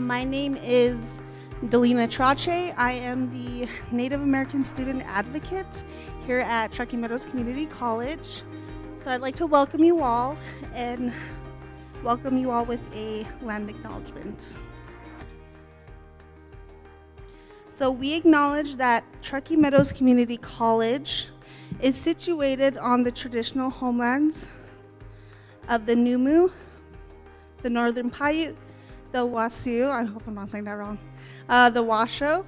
My name is Delina Trache. I am the Native American Student Advocate here at Truckee Meadows Community College. So I'd like to welcome you all and welcome you all with a land acknowledgement. So we acknowledge that Truckee Meadows Community College is situated on the traditional homelands of the Numu, the Northern Paiute, the Washoe, I hope I'm not saying that wrong, the Washoe,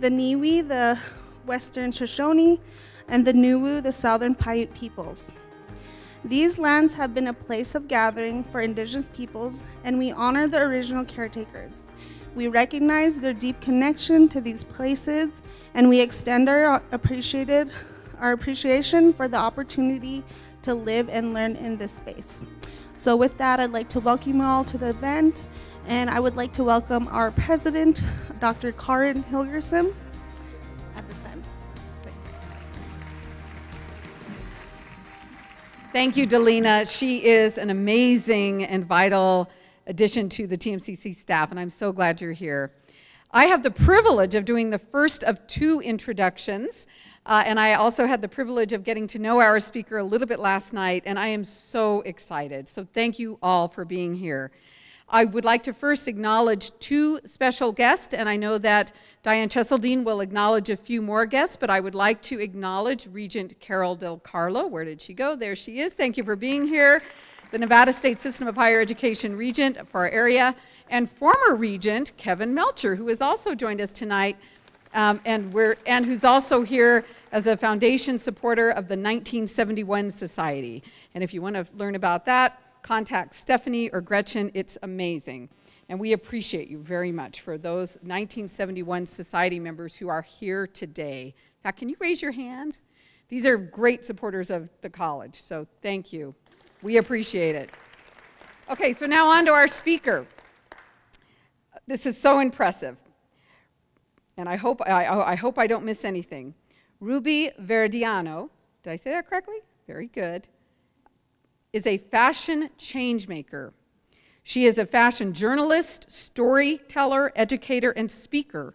the Niwi, the Western Shoshone, and the Nuwu, the Southern Paiute peoples. These lands have been a place of gathering for indigenous peoples, and we honor the original caretakers. We recognize their deep connection to these places, and we extend our appreciation for the opportunity to live and learn in this space. So with that, I'd like to welcome you all to the event, and I would like to welcome our president, Dr. Karin Hilgersson, at this time. Thank you, Delina. She is an amazing and vital addition to the TMCC staff, and I'm so glad you're here. I have the privilege of doing the first of two introductions, and I also had the privilege of getting to know our speaker a little bit last night, and I am so excited. So thank you all for being here. I would like to first acknowledge two special guests, and I know that Dianne Cheseldine will acknowledge a few more guests, but I would like to acknowledge Regent Carol Del Carlo. Where did she go? There she is. Thank you for being here. The Nevada State System of Higher Education Regent for our area, and former Regent Kevin Melcher, who has also joined us tonight, and who's also here as a foundation supporter of the 1971 Society. And if you want to learn about that, contact Stephanie or Gretchen. It's amazing. And we appreciate you very much for those 1971 Society members who are here today. Now, can you raise your hands? These are great supporters of the college, so thank you. We appreciate it. Okay, so now on to our speaker. This is so impressive, and I hope I don't miss anything. Ruby Veridiano, did I say that correctly? Very good. Is a fashion change maker. She is a fashion journalist, storyteller, educator, and speaker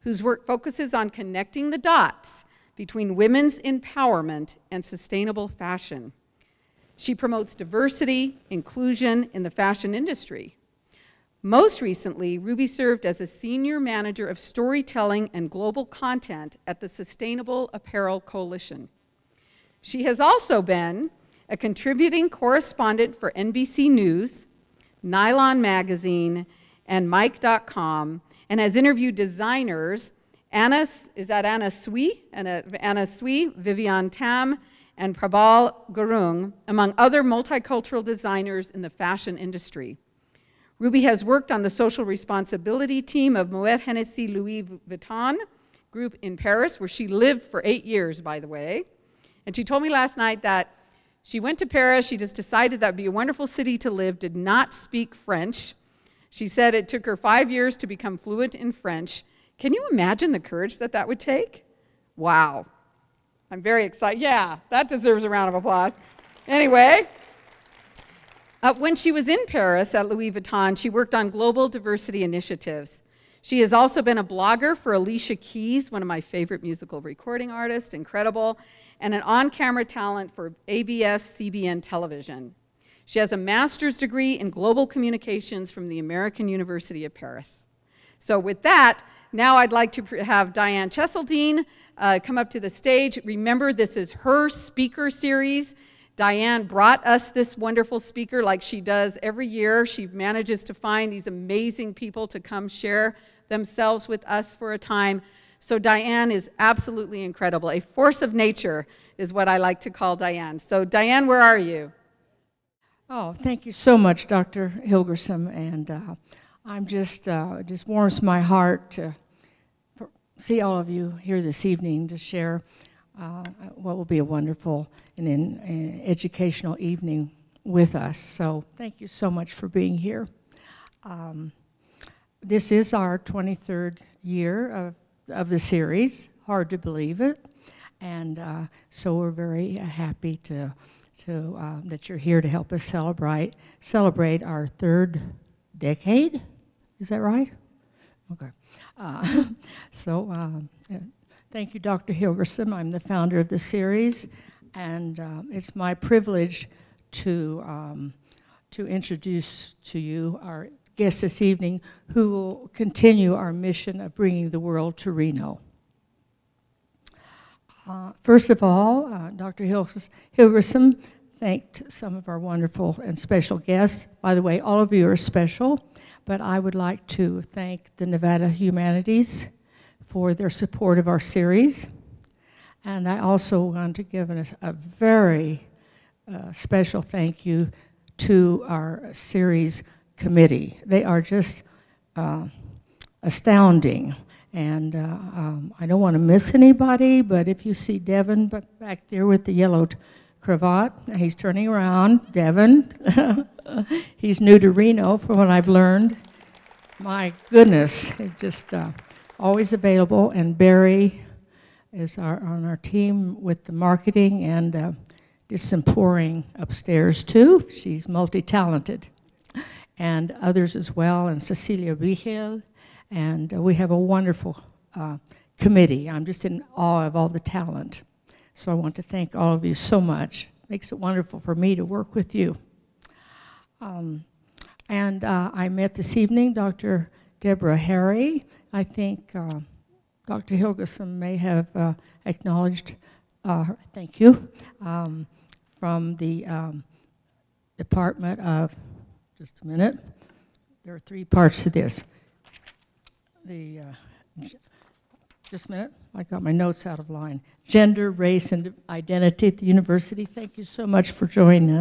whose work focuses on connecting the dots between women's empowerment and sustainable fashion. She promotes diversity, inclusion in the fashion industry. Most recently, Ruby served as a senior manager of storytelling and global content at the Sustainable Apparel Coalition. She has also been a contributing correspondent for NBC News, Nylon Magazine, and Mike.com, and has interviewed designers Anna Sui, Vivian Tam, and Prabal Gurung, among other multicultural designers in the fashion industry. Ruby has worked on the social responsibility team of Moët Hennessy Louis Vuitton Group in Paris, where she lived for 8 years, by the way. And she told me last night that she went to Paris, she just decided that would be a wonderful city to live, did not speak French. She said it took her 5 years to become fluent in French. Can you imagine the courage that that would take? Wow. I'm very excited. Yeah, that deserves a round of applause. Anyway, when she was in Paris at Louis Vuitton, she worked on global diversity initiatives. She has also been a blogger for Alicia Keys, one of my favorite musical recording artists, incredible, and an on-camera talent for ABS-CBN television. She has a master's degree in global communications from the American University of Paris. So with that, now I'd like to have Dianne Cheseldine come up to the stage. Remember, this is her speaker series. Dianne brought us this wonderful speaker like she does every year. She manages to find these amazing people to come share themselves with us for a time. So Dianne is absolutely incredible. A force of nature is what I like to call Dianne. So Dianne, where are you? Oh, thank you so much, Dr. Hilgersson. And I'm it just warms my heart to see all of you here this evening to share what will be a wonderful and educational evening with us. So thank you so much for being here. This is our 23rd year of the series, hard to believe it, and so we're very happy that you're here to help us celebrate our third decade. Is that right? Okay. Thank you, Dr. Hilgersson. I'm the founder of the series, and it's my privilege to introduce to you our guest this evening, who will continue our mission of bringing the world to Reno. First of all, Dr. Hilgersson thanked some of our wonderful and special guests. By the way, all of you are special, but I would like to thank the Nevada Humanities for their support of our series. And I also want to give a very special thank you to our series committee. They are just astounding. And I don't want to miss anybody, but if you see Devin back there with the yellow cravat, he's turning around, Devin. He's new to Reno from what I've learned. My goodness, it's just always available. And Barry is on our team with the marketing, and did some pouring upstairs too. She's multi-talented. And others as well, and Cecilia Vigil. And we have a wonderful committee. I'm just in awe of all the talent. So I want to thank all of you so much. Makes it wonderful for me to work with you. I met this evening Dr. Deborah Harry. I think Dr. Hilgersson may have acknowledged, thank you, from the Department of, just a minute, there are three parts to this. The, just a minute, I got my notes out of line. Gender, race, and identity at the university. Thank you so much for joining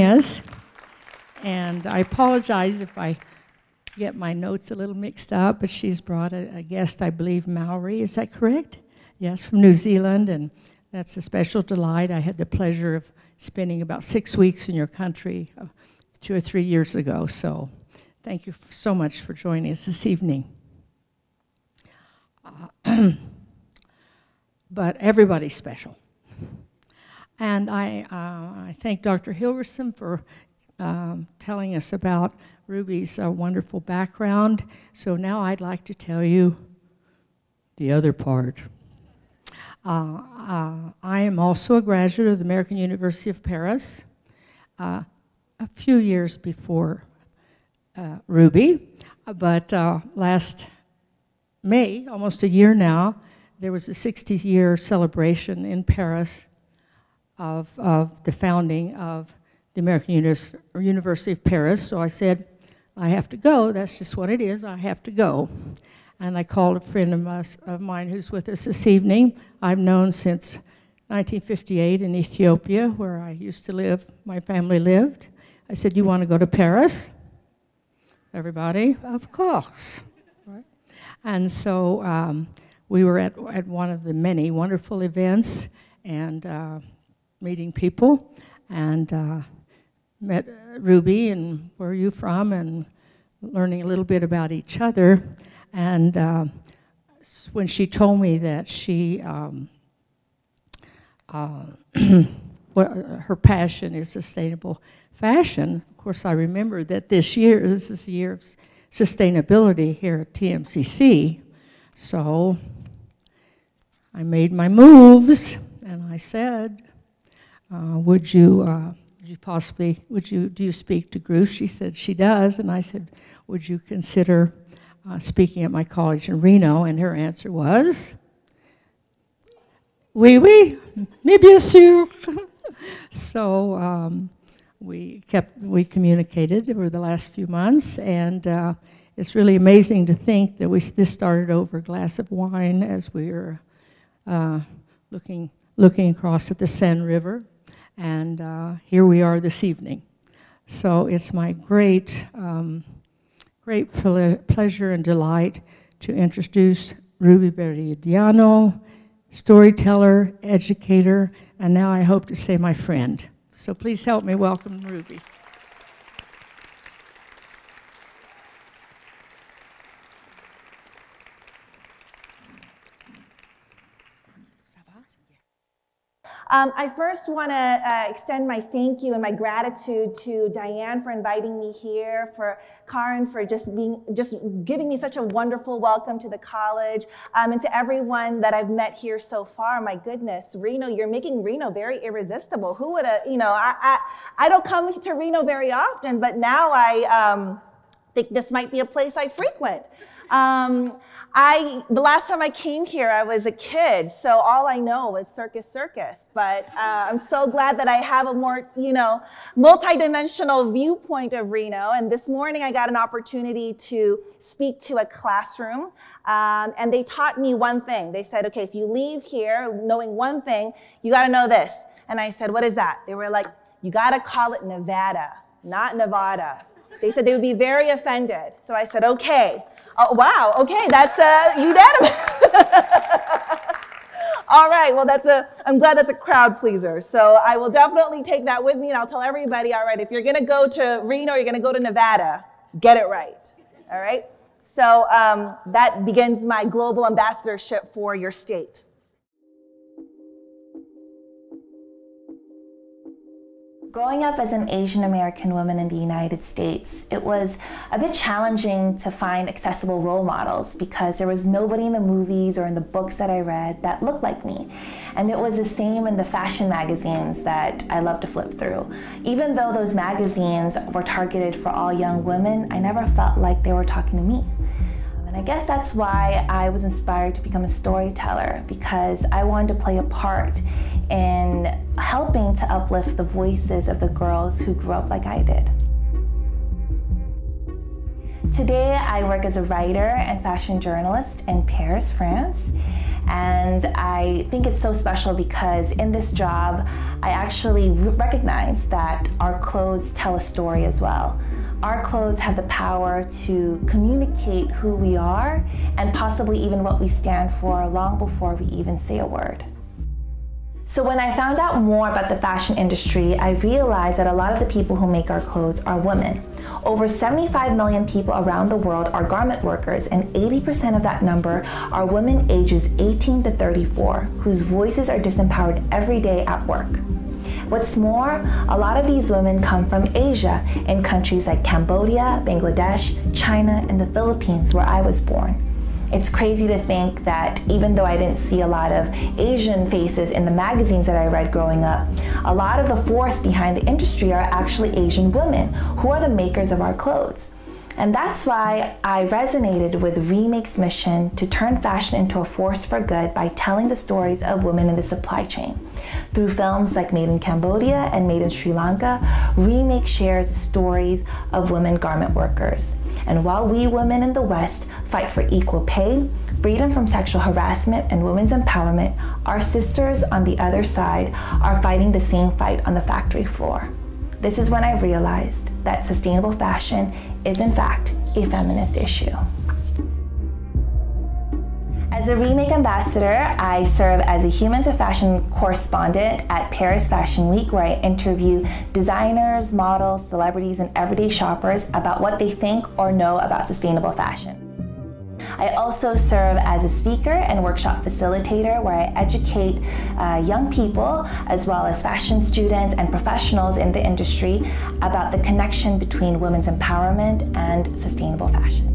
us. And I apologize if I get my notes a little mixed up, but she's brought a guest, I believe, Maori, is that correct? Yes, from New Zealand, and that's a special delight. I had the pleasure of spending about 6 weeks in your country 2 or 3 years ago, so thank you so much for joining us this evening. But everybody's special. And I thank Dr. Hilgersson for telling us about Ruby's wonderful background. So now I'd like to tell you the other part. I am also a graduate of the American University of Paris a few years before Ruby, but last May, almost a year now, there was a 60-year celebration in Paris of the founding of the American University of Paris. So I said, I have to go. That's just what it is. I have to go. And I called a friend of mine who's with us this evening. I've known since 1958 in Ethiopia, where I used to live, my family lived. I said, you want to go to Paris? Everybody, of course. Right? And so we were at one of the many wonderful events and meeting people, and met Ruby and where are you from, and learning a little bit about each other. And when she told me that she, her passion is sustainable fashion, of course, I remember that this year, this is the year of sustainability here at TMCC, so I made my moves, and I said, do you speak to groups? She said she does, and I said, would you consider speaking at my college in Reno? And her answer was, oui, oui, mais bien sûr. So, we communicated over the last few months, and it's really amazing to think that this started over a glass of wine as we were looking across at the Seine River, and here we are this evening. So it's my great pleasure and delight to introduce Ruby Veridiano, storyteller, educator, and now I hope to say my friend. So please help me welcome Ruby. I first want to extend my thank you and my gratitude to Dianne for inviting me here, for Karin for just giving me such a wonderful welcome to the college, and to everyone that I've met here so far. My goodness, Reno, you're making Reno very irresistible. Who would have, you know, I don't come to Reno very often, but now I think this might be a place I frequent. The last time I came here, I was a kid, so all I know is Circus Circus, but I'm so glad that I have a more, you know, multidimensional viewpoint of Reno, and this morning I got an opportunity to speak to a classroom, and they taught me one thing. They said, okay, if you leave here knowing one thing, you gotta know this. And I said, what is that? They were like, you gotta call it Nevada, not Nevada. They said they would be very offended, so I said, okay. Oh, wow, okay, that's unanimous. All right, well, I'm glad that's a crowd pleaser. So I will definitely take that with me, and I'll tell everybody, all right, if you're gonna go to Reno, you're gonna go to Nevada, get it right, all right? So that begins my global ambassadorship for your state. Growing up as an Asian American woman in the United States, it was a bit challenging to find accessible role models because there was nobody in the movies or in the books that I read that looked like me. And it was the same in the fashion magazines that I loved to flip through. Even though those magazines were targeted for all young women, I never felt like they were talking to me. And I guess that's why I was inspired to become a storyteller, because I wanted to play a part in helping to uplift the voices of the girls who grew up like I did. Today, I work as a writer and fashion journalist in Paris, France. And I think it's so special because in this job, I actually recognize that our clothes tell a story as well. Our clothes have the power to communicate who we are and possibly even what we stand for long before we even say a word. So when I found out more about the fashion industry, I realized that a lot of the people who make our clothes are women. Over 75 million people around the world are garment workers, and 80% of that number are women ages 18 to 34, whose voices are disempowered every day at work. What's more, a lot of these women come from Asia, in countries like Cambodia, Bangladesh, China, and the Philippines, where I was born. It's crazy to think that even though I didn't see a lot of Asian faces in the magazines that I read growing up, a lot of the force behind the industry are actually Asian women, who are the makers of our clothes. And that's why I resonated with Remake's mission to turn fashion into a force for good by telling the stories of women in the supply chain. Through films like Made in Cambodia and Made in Sri Lanka, Remake shares stories of women garment workers. And while we women in the West fight for equal pay, freedom from sexual harassment, and women's empowerment, our sisters on the other side are fighting the same fight on the factory floor. This is when I realized that sustainable fashion is in fact a feminist issue. As a Remake ambassador, I serve as a human to fashion correspondent at Paris Fashion Week, where I interview designers, models, celebrities, and everyday shoppers about what they think or know about sustainable fashion. I also serve as a speaker and workshop facilitator, where I educate young people as well as fashion students and professionals in the industry about the connection between women's empowerment and sustainable fashion.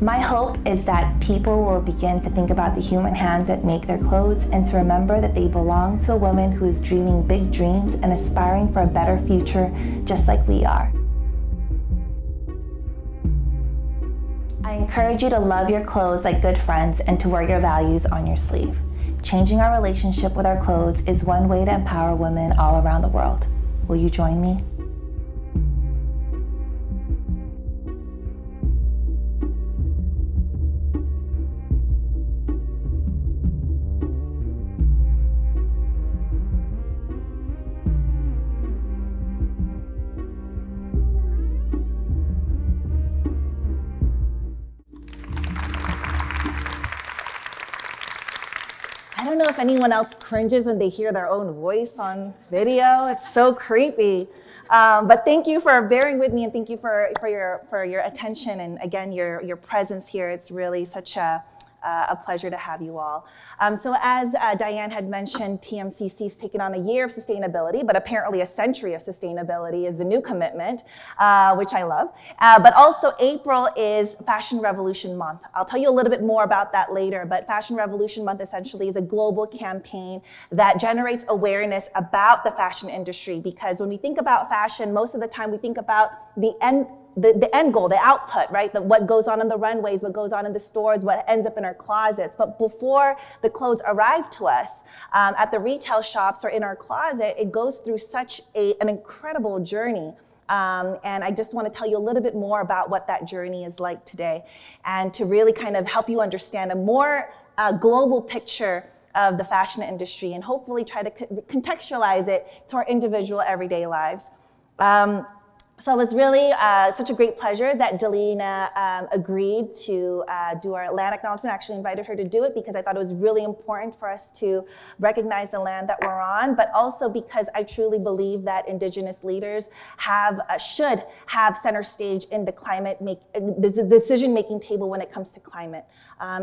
My hope is that people will begin to think about the human hands that make their clothes, and to remember that they belong to a woman who is dreaming big dreams and aspiring for a better future, just like we are. I encourage you to love your clothes like good friends and to wear your values on your sleeve. Changing our relationship with our clothes is one way to empower women all around the world. Will you join me? If anyone else cringes when they hear their own voice on video, it's so creepy. But thank you for bearing with me, and thank you for your attention, and again your presence here. It's really such a a pleasure to have you all. So as Diane had mentioned, TMCC's taken on a year of sustainability, but apparently a century of sustainability is the new commitment, which I love. But also April is Fashion Revolution Month. I'll tell you a little bit more about that later, but Fashion Revolution Month essentially is a global campaign that generates awareness about the fashion industry, because when we think about fashion, most of the time we think about the end goal, the output, right? What goes on in the runways, what goes on in the stores, what ends up in our closets. But before the clothes arrive to us at the retail shops or in our closet, it goes through such an incredible journey. And I just want to tell you a little bit more about what that journey is like today, and to really kind of help you understand a more global picture of the fashion industry, and hopefully try to contextualize it to our individual everyday lives. So it was really such a great pleasure that Delina agreed to do our land acknowledgement. I actually invited her to do it because I thought it was really important for us to recognize the land that we're on, but also because I truly believe that Indigenous leaders have, should have center stage in the decision-making table when it comes to climate.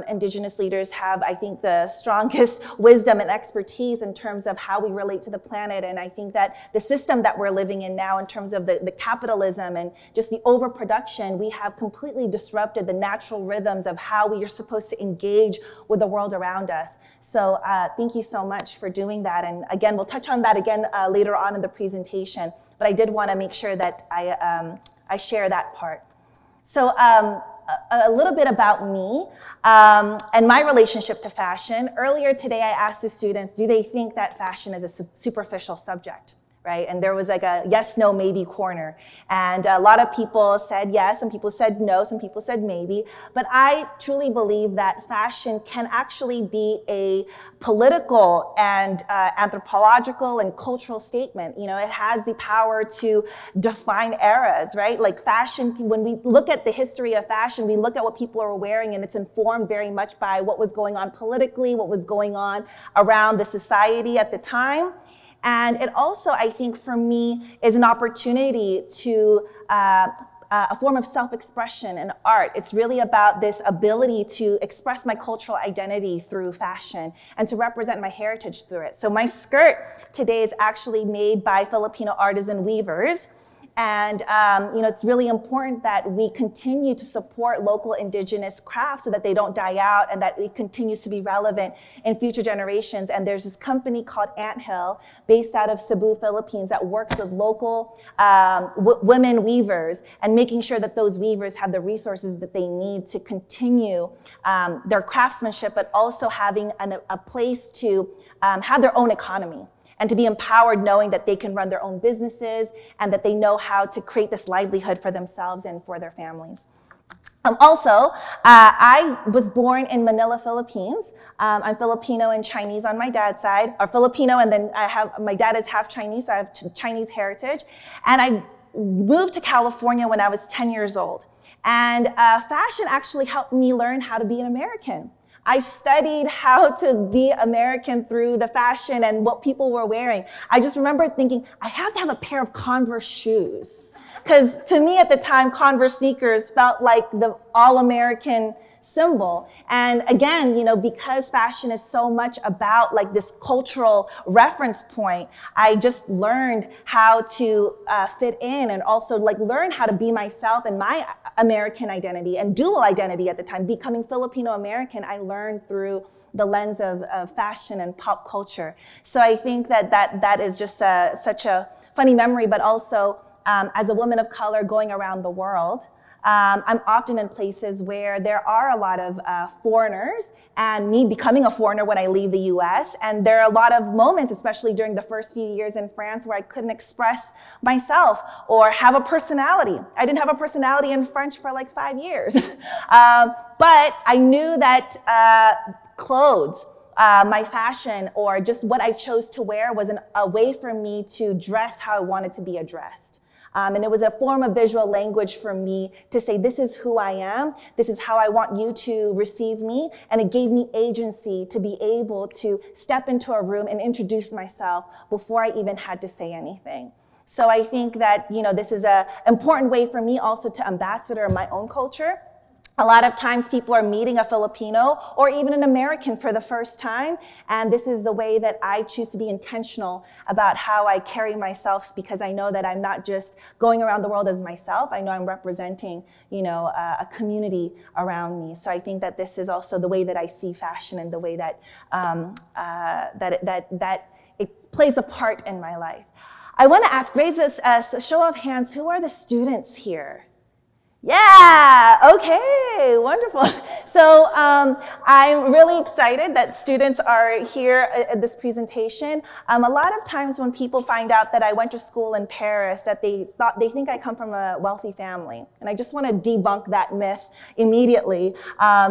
Indigenous leaders have, I think, the strongest wisdom and expertise in terms of how we relate to the planet. And I think that the system that we're living in now in terms of the capitalism and just the overproduction, we have completely disrupted the natural rhythms of how we are supposed to engage with the world around us. So thank you so much for doing that. And again, we'll touch on that again later on in the presentation, but I did want to make sure that I share that part. So a little bit about me and my relationship to fashion. Earlier today, I asked the students, do they think that fashion is a superficial subject? Right? And there was like a yes, no, maybe corner. And a lot of people said yes, some people said no, some people said maybe. But I truly believe that fashion can actually be a political and anthropological and cultural statement. You know, it has the power to define eras, right? Like fashion, when we look at the history of fashion, we look at what people are wearing, and it's informed very much by what was going on politically, what was going on around the society at the time. And it also, I think, for me, is an opportunity to a form of self-expression and art. It's really about this ability to express my cultural identity through fashion and to represent my heritage through it. So my skirt today is actually made by Filipino artisan weavers. And you know, it's really important that we continue to support local indigenous crafts so that they don't die out and that it continues to be relevant in future generations. And there's this company called Anthill, based out of Cebu, Philippines, that works with local women weavers and making sure that those weavers have the resources that they need to continue their craftsmanship, but also having a place to have their own economy, and to be empowered knowing that they can run their own businesses and that they know how to create this livelihood for themselves and for their families. Also, I was born in Manila, Philippines. I'm Filipino and Chinese on my dad's side, or Filipino, and then I have, my dad is half Chinese, so I have Chinese heritage. And I moved to California when I was 10 years old. And fashion actually helped me learn how to be an American. I studied how to be American through the fashion and what people were wearing. I just remember thinking, I have to have a pair of Converse shoes. Because to me at the time, Converse sneakers felt like the all-American symbol. And again, you know, because fashion is so much about like this cultural reference point, I just learned how to fit in and also like learn how to be myself and my American identity and dual identity at the time. Becoming Filipino American, I learned through the lens of fashion and pop culture. So I think that is just such a funny memory, but also as a woman of color going around the world, I'm often in places where there are a lot of foreigners, and me becoming a foreigner when I leave the US. And there are a lot of moments, especially during the first few years in France, where I couldn't express myself or have a personality. I didn't have a personality in French for like 5 years. But I knew that clothes, my fashion, or just what I chose to wear was a way for me to dress how I wanted to be addressed. And it was a form of visual language for me to say, this is who I am, this is how I want you to receive me. And it gave me agency to be able to step into a room and introduce myself before I even had to say anything. So I think that, you know, this is an important way for me also to ambassador my own culture, A lot of times people are meeting a Filipino or even an American for the first time, and this is the way that I choose to be intentional about how I carry myself, because I know that I'm not just going around the world as myself. I know I'm representing, you know, a community around me. So I think that this is also the way that I see fashion and the way that it plays a part in my life. I want to ask, raise a show of hands, who are the students here? Yeah, okay, wonderful. So I'm really excited that students are here at this presentation. A lot of times when people find out that I went to school in Paris, that they think I come from a wealthy family. And I just want to debunk that myth immediately,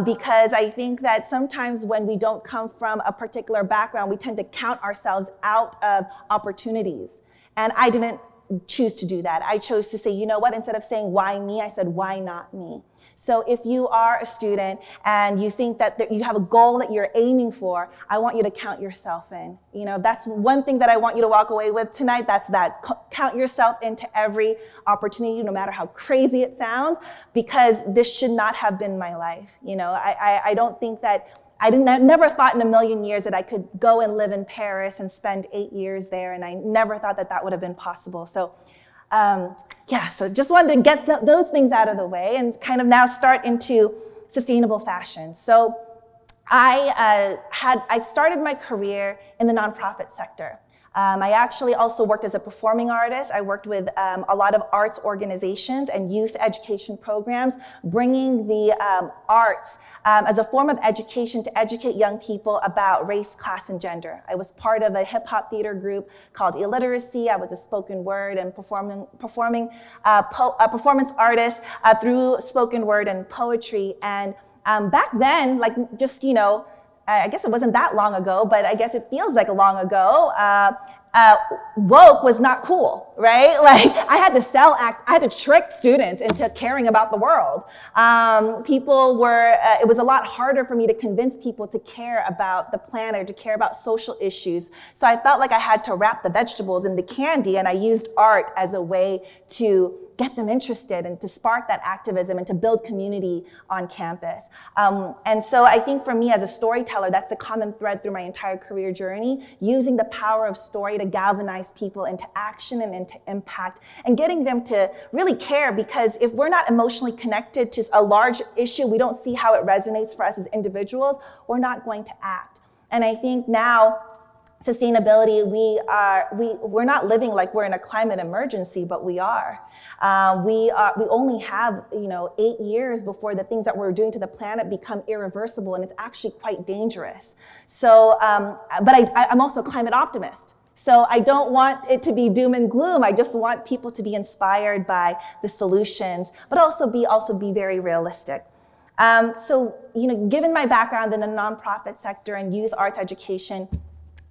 because I think that sometimes when we don't come from a particular background, we tend to count ourselves out of opportunities. And I didn't choose to do that. I chose to say, you know what, instead of saying why me, I said why not me. So if you are a student and you think that you have a goal that you're aiming for, I want you to count yourself in. You know, that's one thing that I want you to walk away with tonight. That's that. Count yourself into every opportunity, no matter how crazy it sounds, because this should not have been my life. You know, I don't think that I never thought in a million years that I could go and live in Paris and spend 8 years there, and I never thought that that would have been possible. So yeah, so just wanted to get those things out of the way and kind of now start into sustainable fashion. So I started my career in the nonprofit sector. I actually also worked as a performing artist. I worked with a lot of arts organizations and youth education programs, bringing the arts as a form of education to educate young people about race, class, and gender. I was part of a hip-hop theater group called Illiteracy. I was a spoken word and performance artist through spoken word and poetry. And back then, like, just, you know, I guess it wasn't that long ago, but I guess it feels like a long ago. Woke was not cool, right? Like, I had to trick students into caring about the world. It was a lot harder for me to convince people to care about the planet, to care about social issues. So I felt like I had to wrap the vegetables in the candy, and I used art as a way to get them interested and to spark that activism and to build community on campus. And so I think for me as a storyteller, that's the common thread through my entire career journey, using the power of story to galvanize people into action and into impact, and getting them to really care, because if we're not emotionally connected to a large issue, we don't see how it resonates for us as individuals, we're not going to act. And I think now, sustainability, we're not living like we're in a climate emergency, but we are. We only have, you know, 8 years before the things that we're doing to the planet become irreversible, and it's actually quite dangerous. So, but I'm also a climate optimist. So I don't want it to be doom and gloom. I just want people to be inspired by the solutions, but also be very realistic. So, you know, given my background in the nonprofit sector and youth arts education,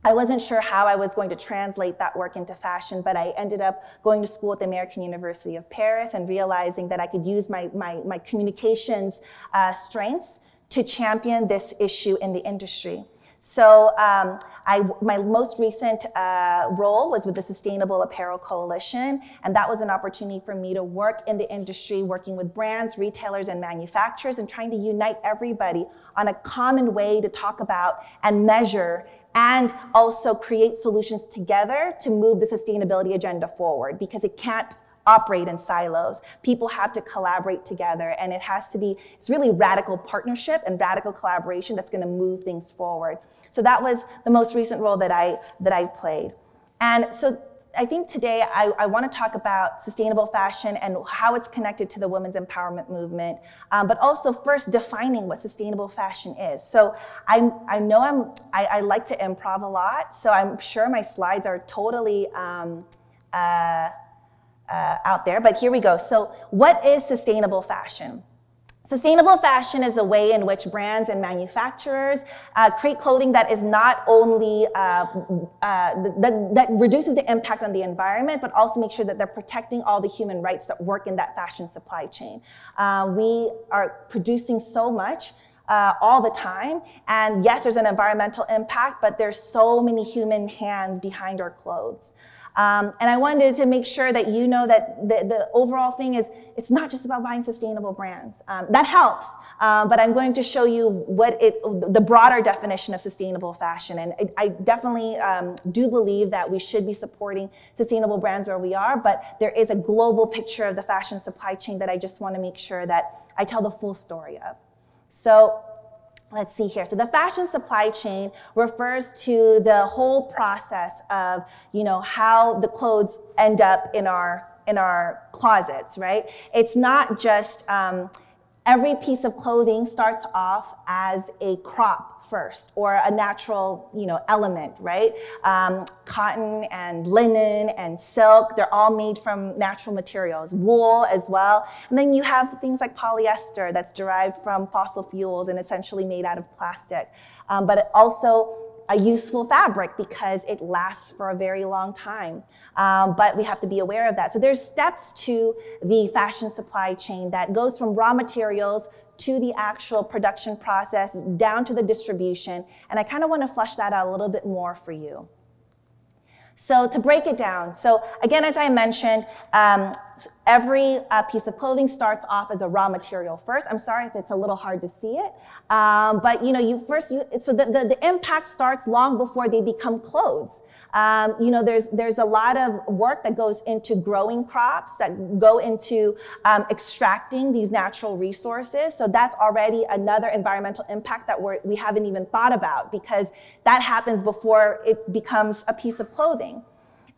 I wasn't sure how I was going to translate that work into fashion, but I ended up going to school at the American University of Paris and realizing that I could use my communications strengths to champion this issue in the industry. So my most recent role was with the Sustainable Apparel Coalition, and that was an opportunity for me to work in the industry, working with brands, retailers, and manufacturers, and trying to unite everybody on a common way to talk about and measure and also create solutions together to move the sustainability agenda forward, because it can't operate in silos. People have to collaborate together, and it has to be, it's really radical partnership and radical collaboration that's going to move things forward. So that was the most recent role that I played. And so I think today I want to talk about sustainable fashion and how it's connected to the women's empowerment movement, but also first defining what sustainable fashion is. So I like to improv a lot, so I'm sure my slides are totally out there, but here we go. So what is sustainable fashion? Sustainable fashion is a way in which brands and manufacturers create clothing that is not only that reduces the impact on the environment, but also make sure that they're protecting all the human rights that work in that fashion supply chain. We are producing so much all the time, and yes, there's an environmental impact, but there's so many human hands behind our clothes. And I wanted to make sure that you know that the overall thing is, it's not just about buying sustainable brands. That helps, but I'm going to show you what the broader definition of sustainable fashion. And I definitely do believe that we should be supporting sustainable brands where we are, but there is a global picture of the fashion supply chain that I just want to make sure that I tell the full story of. So, let's see here. So the fashion supply chain refers to the whole process of, you know, how the clothes end up in our closets, right? It's not just every piece of clothing starts off as a crop first, or a natural, you know, element, right? Cotton and linen and silk, they're all made from natural materials, wool as well. And then you have things like polyester that's derived from fossil fuels and essentially made out of plastic. But it also a useful fabric because it lasts for a very long time. But we have to be aware of that. So there's steps to the fashion supply chain that goes from raw materials to the actual production process, down to the distribution. And I kind of want to flesh that out a little bit more for you. So to break it down, so again, as I mentioned, every piece of clothing starts off as a raw material first. I'm sorry if it's a little hard to see it, but you know, so the impact starts long before they become clothes. You know, there's a lot of work that goes into growing crops, that go into extracting these natural resources. So that's already another environmental impact that we haven't even thought about, because that happens before it becomes a piece of clothing.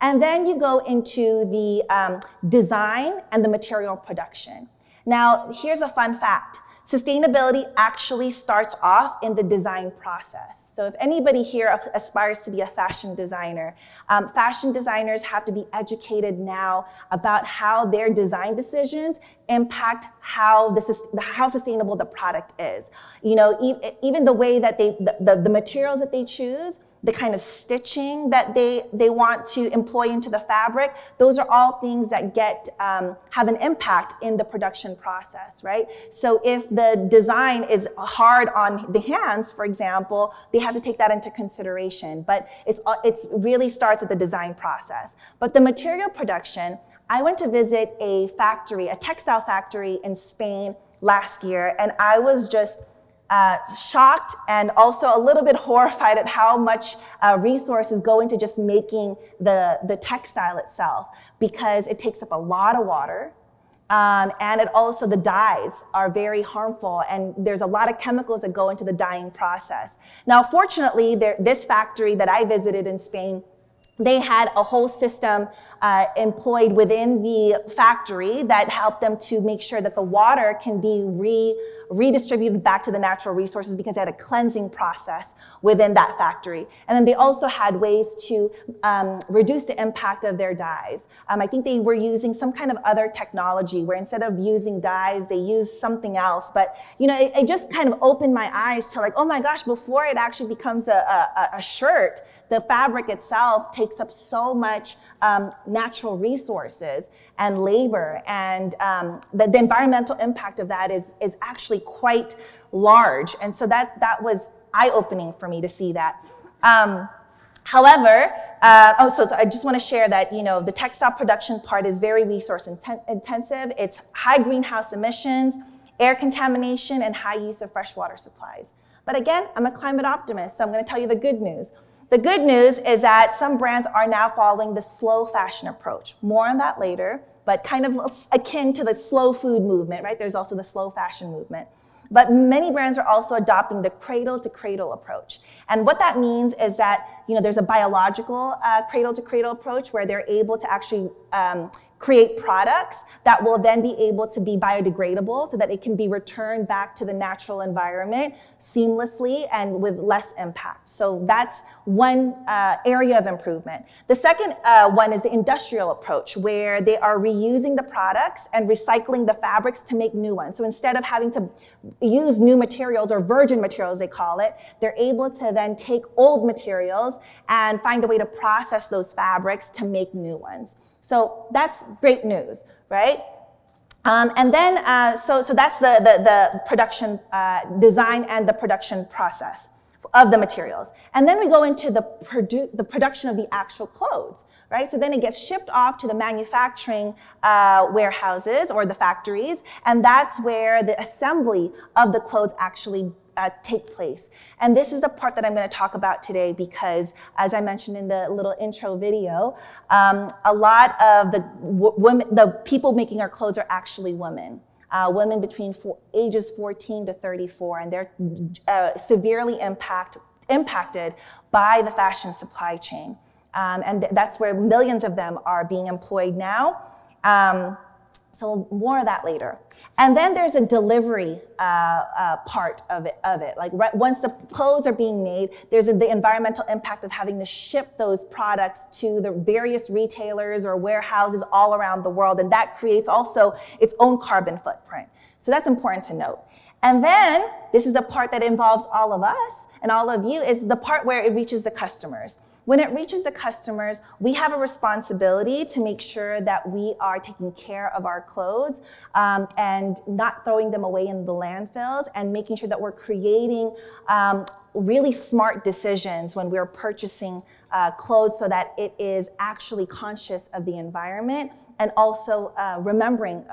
And then you go into the design and the material production. Now, here's a fun fact. Sustainability actually starts off in the design process. So if anybody here aspires to be a fashion designer, fashion designers have to be educated now about how their design decisions impact how sustainable the product is. You know, even the way that the materials that they choose, the kind of stitching that they want to employ into the fabric, those are all things that have an impact in the production process, right? So if the design is hard on the hands, for example, they have to take that into consideration, but it's really starts at the design process. But the material production, I went to visit a factory, a textile factory in Spain last year, and I was just shocked and also a little bit horrified at how much resources go into just making the textile itself, because it takes up a lot of water, and it also, the dyes are very harmful, and there's a lot of chemicals that go into the dyeing process. Now, fortunately, this factory that I visited in Spain, they had a whole system employed within the factory that helped them to make sure that the water can be redistributed back to the natural resources, because they had a cleansing process within that factory. And then they also had ways to reduce the impact of their dyes. I think they were using some kind of other technology where instead of using dyes, they used something else. But you know, it just kind of opened my eyes to, like, oh my gosh, before it actually becomes a shirt, the fabric itself takes up so much natural resources and labor, and the environmental impact of that is actually quite large. And so that was eye-opening for me to see that. However, so I just want to share that, you know, the textile production part is very resource intensive. It's high greenhouse emissions, air contamination, and high use of freshwater supplies. But again, I'm a climate optimist, so I'm going to tell you the good news. The good news is that some brands are now following the slow fashion approach. More on that later, but kind of akin to the slow food movement, right? There's also the slow fashion movement. But many brands are also adopting the cradle-to-cradle approach. And what that means is that, you know, there's a biological cradle-to-cradle approach where they're able to actually create products that will then be able to be biodegradable so that it can be returned back to the natural environment seamlessly and with less impact. So that's one area of improvement. The second one is the industrial approach, where they are reusing the products and recycling the fabrics to make new ones. So instead of having to use new materials, or virgin materials they call it, they're able to then take old materials and find a way to process those fabrics to make new ones. So that's great news, right? And then, so that's the production design and the production process. of the materials. And then we go into the production of the actual clothes, right? So then it gets shipped off to the manufacturing warehouses or the factories, and that's where the assembly of the clothes actually take place. And this is the part that I'm going to talk about today because, as I mentioned in the little intro video, a lot of the women, the people making our clothes are actually women. Women between ages 14 to 34, and they're severely impacted by the fashion supply chain. And that's where millions of them are being employed now. So more of that later. And then there's a delivery part of it. Like right, once the clothes are being made, there's the environmental impact of having to ship those products to the various retailers or warehouses all around the world. And that creates also its own carbon footprint. So that's important to note. And then this is the part that involves all of us and all of you, is the part where it reaches the customers. When it reaches the customers, we have a responsibility to make sure that we are taking care of our clothes and not throwing them away in the landfills, and making sure that we're creating really smart decisions when we're purchasing clothes, so that it is actually conscious of the environment, and also remembering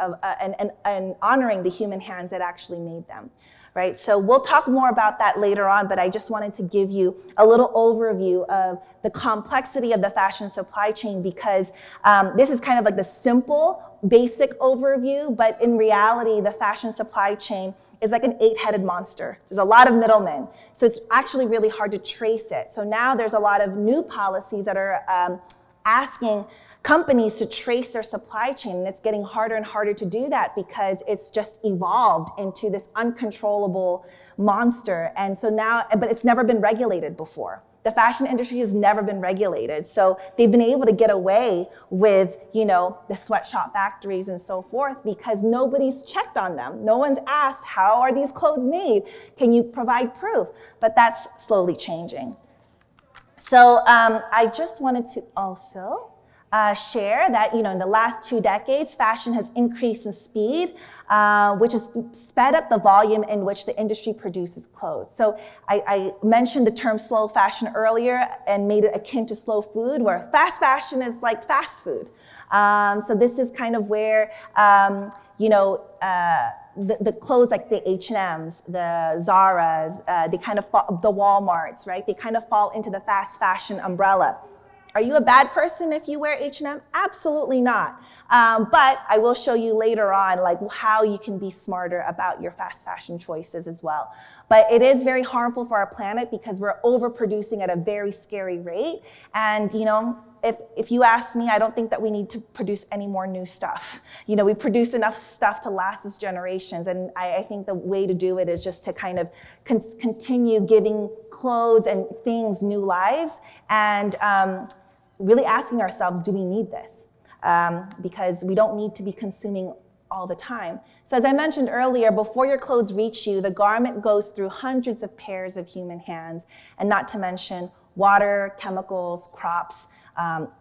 and honoring the human hands that actually made them. Right? So we'll talk more about that later on, but I just wanted to give you a little overview of the complexity of the fashion supply chain, because this is kind of like the simple, basic overview, but in reality, the fashion supply chain is like an 8-headed monster. There's a lot of middlemen, so it's actually really hard to trace it. So now there's a lot of new policies that are asking companies to trace their supply chain, and it's getting harder and harder to do that because it's just evolved into this uncontrollable monster. And so now, but it's never been regulated before. The fashion industry has never been regulated, so they've been able to get away with, you know, the sweatshop factories and so forth, because nobody's checked on them. No one's asked, how are these clothes made? Can you provide proof? But that's slowly changing. So I just wanted to also share that, you know, in the last 2 decades, fashion has increased in speed, which has sped up the volume in which the industry produces clothes. So I mentioned the term slow fashion earlier and made it akin to slow food, where fast fashion is like fast food. So this is kind of where, you know, the clothes like the H&Ms, the Zara's, they kind of fall, the Walmarts, right? They kind of fall into the fast fashion umbrella. Are you a bad person if you wear H&M? Absolutely not. But I will show you later on like how you can be smarter about your fast fashion choices as well. But it is very harmful for our planet because we're overproducing at a very scary rate. And you know, if you ask me, I don't think that we need to produce any more new stuff. You know, we produce enough stuff to last us generations. And I think the way to do it is just to kind of continue giving clothes and things new lives, and really asking ourselves, do we need this? Because we don't need to be consuming all the time. So as I mentioned earlier, before your clothes reach you, the garment goes through hundreds of pairs of human hands, and not to mention water, chemicals, crops,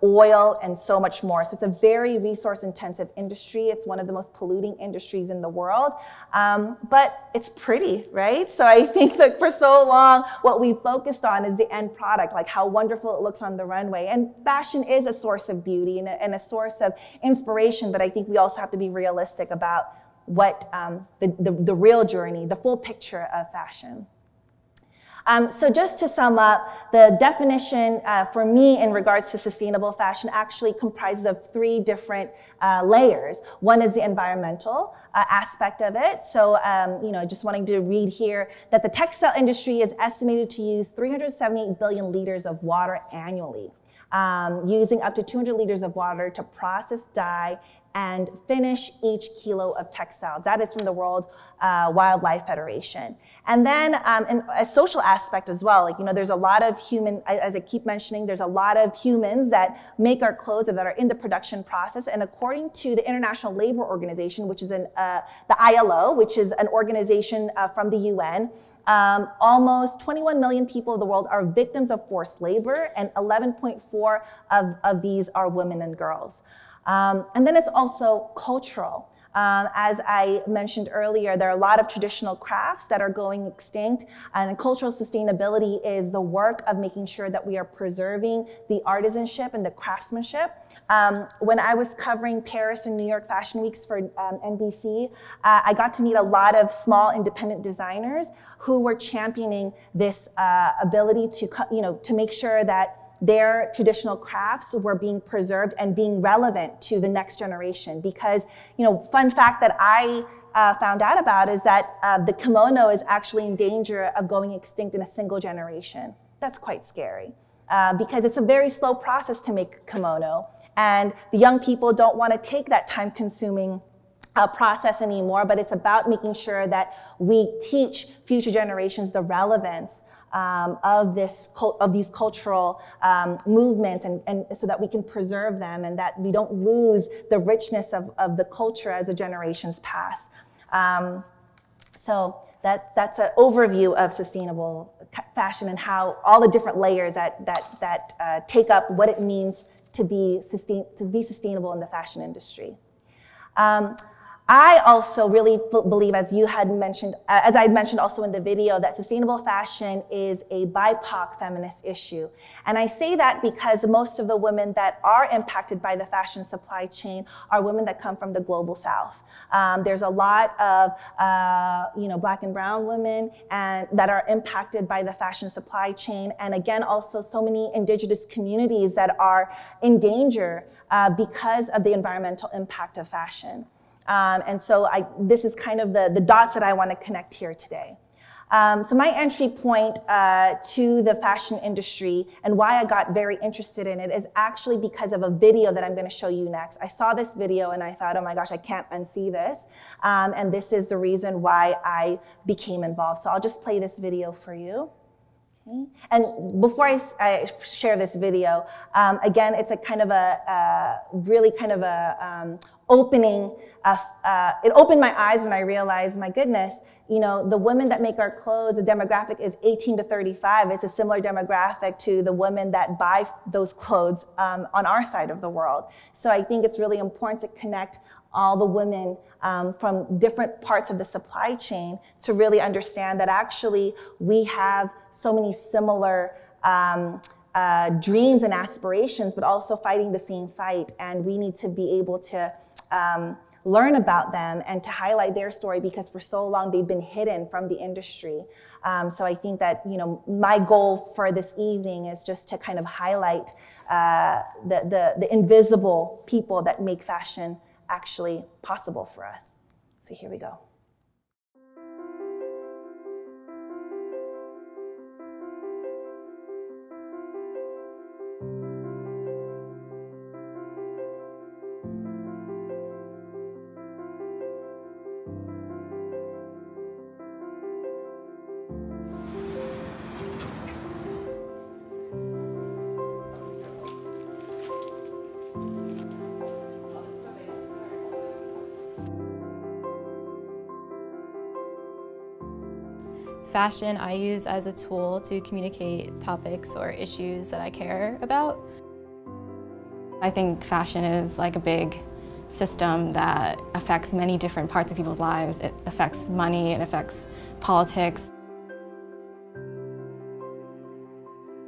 oil, and so much more. So it's a very resource-intensive industry. It's one of the most polluting industries in the world, but it's pretty, right? So I think that for so long, what we focused on is the end product, like how wonderful it looks on the runway. And fashion is a source of beauty and a source of inspiration, but I think we also have to be realistic about what the real journey, the full picture of fashion. So just to sum up, the definition for me in regards to sustainable fashion actually comprises of 3 different layers. One is the environmental aspect of it. So, you know, just wanting to read here that the textile industry is estimated to use 378 billion liters of water annually, using up to 200 liters of water to process, dye, and finish each kilo of textiles. That is from the World Wildlife Federation. And then a social aspect as well, like, you know, there's a lot of human, as I keep mentioning, there's a lot of humans that make our clothes and that are in the production process. And according to the International Labor Organization, which is the ILO, which is an organization from the UN, almost 21 million people of the world are victims of forced labor, and 11.4 of these are women and girls. And then it's also cultural. As I mentioned earlier, there are a lot of traditional crafts that are going extinct, and cultural sustainability is the work of making sure that we are preserving the artisanship and the craftsmanship. When I was covering Paris and New York Fashion Weeks for NBC, I got to meet a lot of small independent designers who were championing this ability to, to make sure that their traditional crafts were being preserved and being relevant to the next generation. Because, fun fact that I found out about is that the kimono is actually in danger of going extinct in a single generation. That's quite scary because it's a very slow process to make kimono. And the young people don't want to take that time-consuming process anymore, but it's about making sure that we teach future generations the relevance of these cultural movements, and so that we can preserve them and that we don't lose the richness of the culture as the generations pass. So that's an overview of sustainable fashion and how all the different layers that take up what it means to be sustainable in the fashion industry. I also really believe, as I mentioned also in the video, that sustainable fashion is a BIPOC feminist issue. And I say that because most of the women that are impacted by the fashion supply chain are women that come from the global south. There's a lot of black and brown women that are impacted by the fashion supply chain. And again, also so many indigenous communities that are in danger because of the environmental impact of fashion. And so this is kind of the dots that I want to connect here today. So my entry point to the fashion industry and why I got very interested in it is actually because of a video that I'm going to show you next. I saw this video and I thought, oh my gosh, I can't unsee this. And this is the reason why I became involved. So I'll just play this video for you. And before I share this video, again, it's a kind of opening. It opened my eyes when I realized, my goodness, the women that make our clothes, the demographic is 18 to 35. It's a similar demographic to the women that buy those clothes on our side of the world. So I think it's really important to connect all the women from different parts of the supply chain to really understand that actually we have so many similar dreams and aspirations, but also fighting the same fight. And we need to be able to learn about them and to highlight their story, because for so long they've been hidden from the industry. So I think that my goal for this evening is just to kind of highlight the invisible people that make fashion actually possible for us. So here we go. Fashion I use as a tool to communicate topics or issues that I care about. I think fashion is like a big system that affects many different parts of people's lives. It affects money, it affects politics.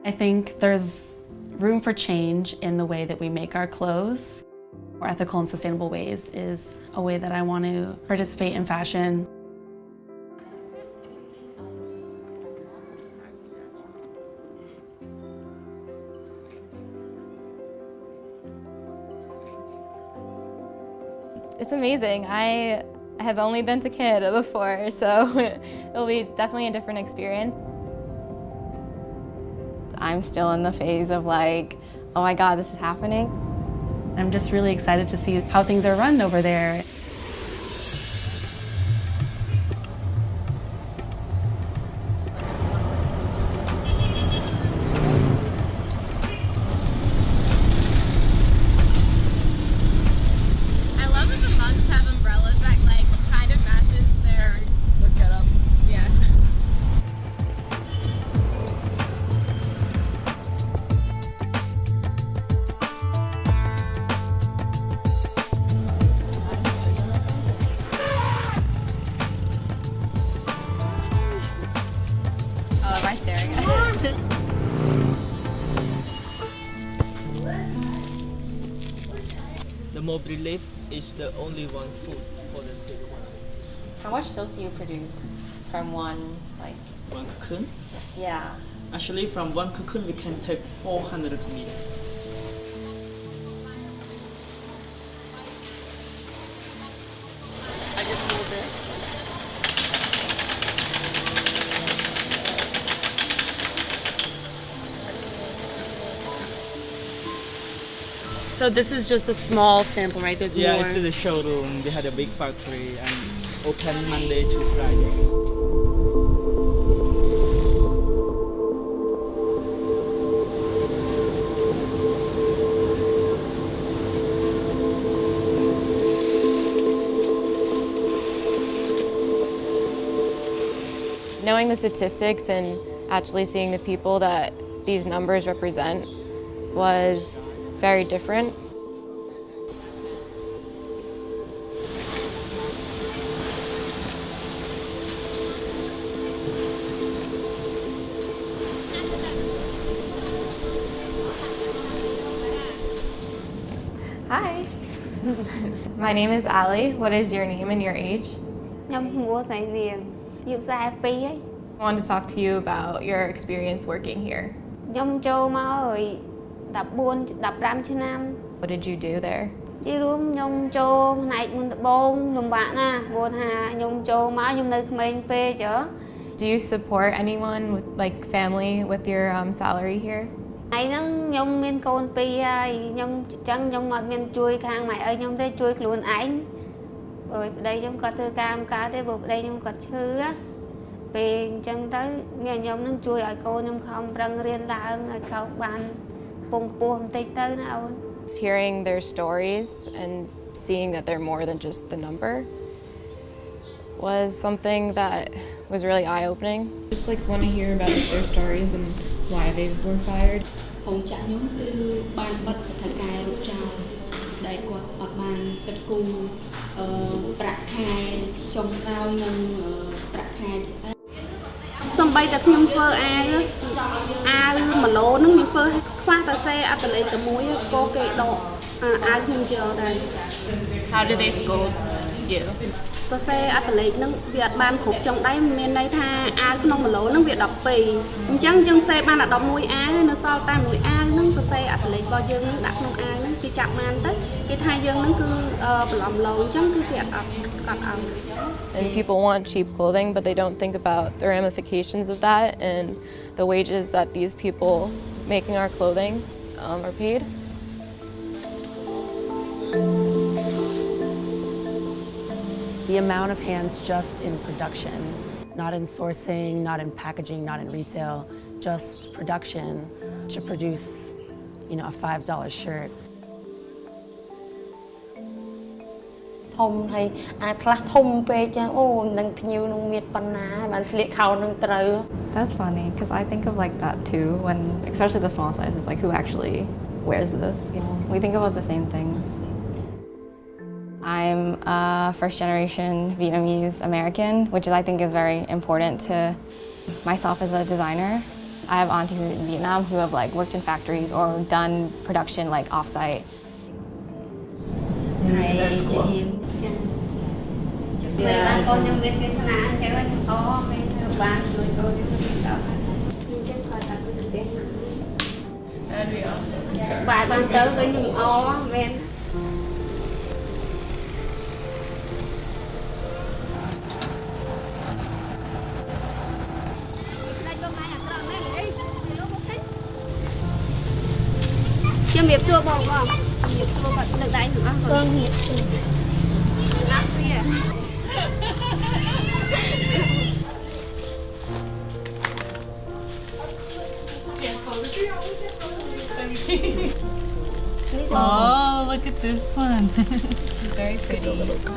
I think there's room for change in the way that we make our clothes. More ethical and sustainable ways is a way that I want to participate in fashion. It's amazing. I have only been to Canada before, so it'll be definitely a different experience. I'm still in the phase of like, oh my God, this is happening. I'm just really excited to see how things are run over there. The mob relief is the only one food for the sick one. How much silk do you produce from one, like... One cocoon? Yeah. Actually, from one cocoon, we can take 400 meters. I just move this. So this is just a small sample, right? There's more. Yeah, it's the showroom. They had a big factory and open Monday to Friday. Knowing the statistics and actually seeing the people that these numbers represent was very different. Hi. My name is Ali. What is your name and your age? I want to talk to you about your experience working here. What did you do there? Do you support anyone with, like, family with your salary here? Hearing their stories and seeing that they're more than just the number was something that was really eye-opening. Just like want to hear about their stories and why they were fired. How did they scold you? And people want cheap clothing, but they don't think about the ramifications of that and the wages that these people making our clothing are paid. The amount of hands just in production, not in sourcing, not in packaging, not in retail, just production to produce, you know, a $5 shirt. That's funny, because I think of like that too, when, especially the small sizes, like who actually wears this, you know? We think about the same things. I'm a first-generation Vietnamese American, which I think is very important to myself as a designer. I have aunties in Vietnam who have like worked in factories or done production like off-site. This is our school. Yeah. Oh, look at this one. She's very pretty. Oh.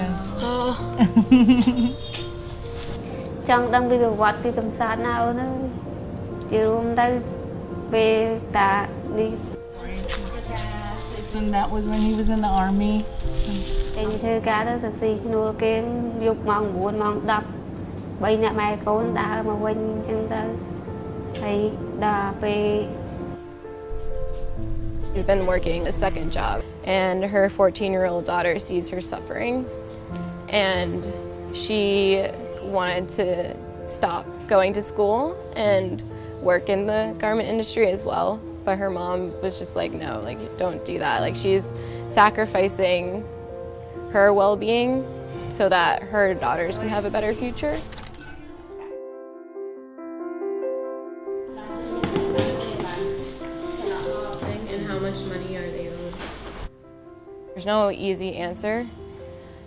And that was when he was in the army. She's been working a second job, and her 14-year-old daughter sees her suffering, and she wanted to stop going to school and work in the garment industry as well. But her mom was just like, no, like, don't do that. Like, she's sacrificing her well-being so that her daughters can have a better future. And how much money are they owed? There's no easy answer,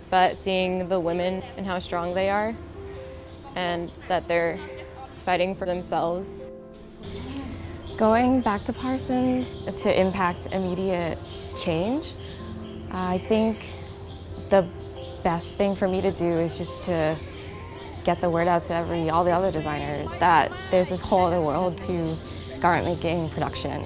but seeing the women and how strong they are and that they're fighting for themselves. Going back to Parsons to impact immediate change, I think the best thing for me to do is just to get the word out to all the other designers that there's this whole other world to garment making production.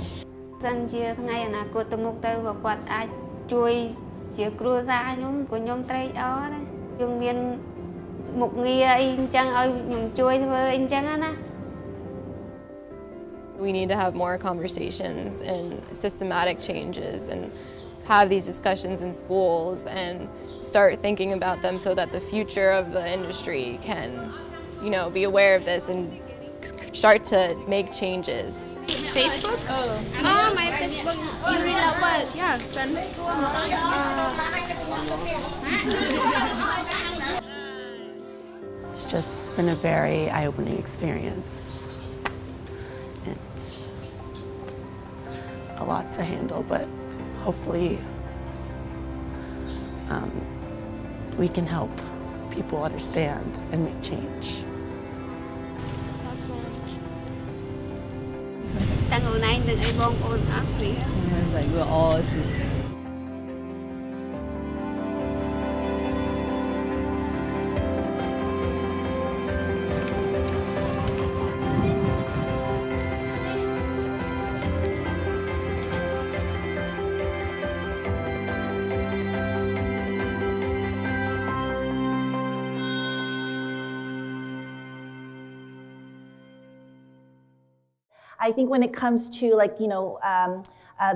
We need to have more conversations and systematic changes and have these discussions in schools and start thinking about them so that the future of the industry can, you know, be aware of this and start to make changes. Facebook? Oh, my Facebook. Do you read out what? Yeah, send me. It's just been a very eye-opening experience. It's a lot to handle, but hopefully we can help people understand and make change. Like we're all just... I think when it comes to, like, you know,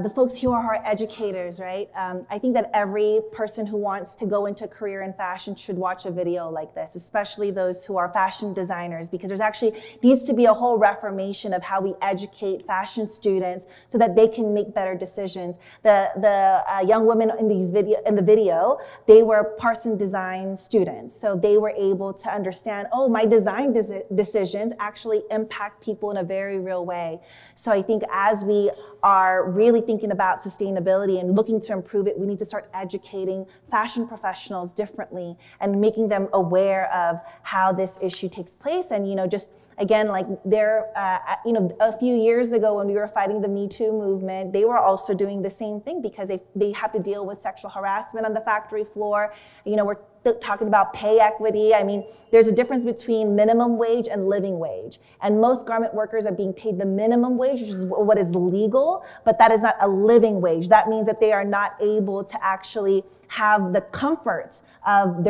the folks who are our educators, right? I think that every person who wants to go into a career in fashion should watch a video like this, especially those who are fashion designers, because there's actually needs to be a whole reformation of how we educate fashion students so that they can make better decisions. The young women in the video, they were Parsons design students, so they were able to understand, oh, my design decisions actually impact people in a very real way. So I think as we are really thinking about sustainability and looking to improve it, we need to start educating fashion professionals differently and making them aware of how this issue takes place. And, you know, just again, like you know, a few years ago when we were fighting the Me Too movement, they were also doing the same thing because they have to deal with sexual harassment on the factory floor. You know, we're talking about pay equity. I mean, there's a difference between minimum wage and living wage. And most garment workers are being paid the minimum wage, which is what is legal, but that is not a living wage. That means that they are not able to actually have the comforts of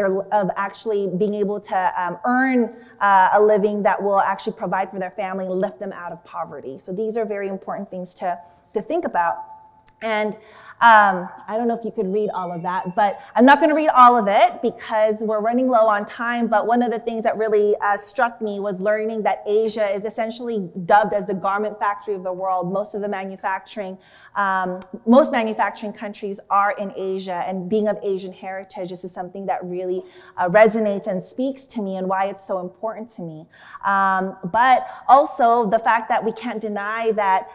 actually being able to earn a living that will actually provide for their family and lift them out of poverty. So these are very important things to think about. And I don't know if you could read all of that, but I'm not going to read all of it because we're running low on time. But one of the things that really struck me was learning that Asia is essentially dubbed as the garment factory of the world. Most of the manufacturing, most manufacturing countries are in Asia, and being of Asian heritage, this is something that really resonates and speaks to me and why it's so important to me. But also the fact that we can't deny that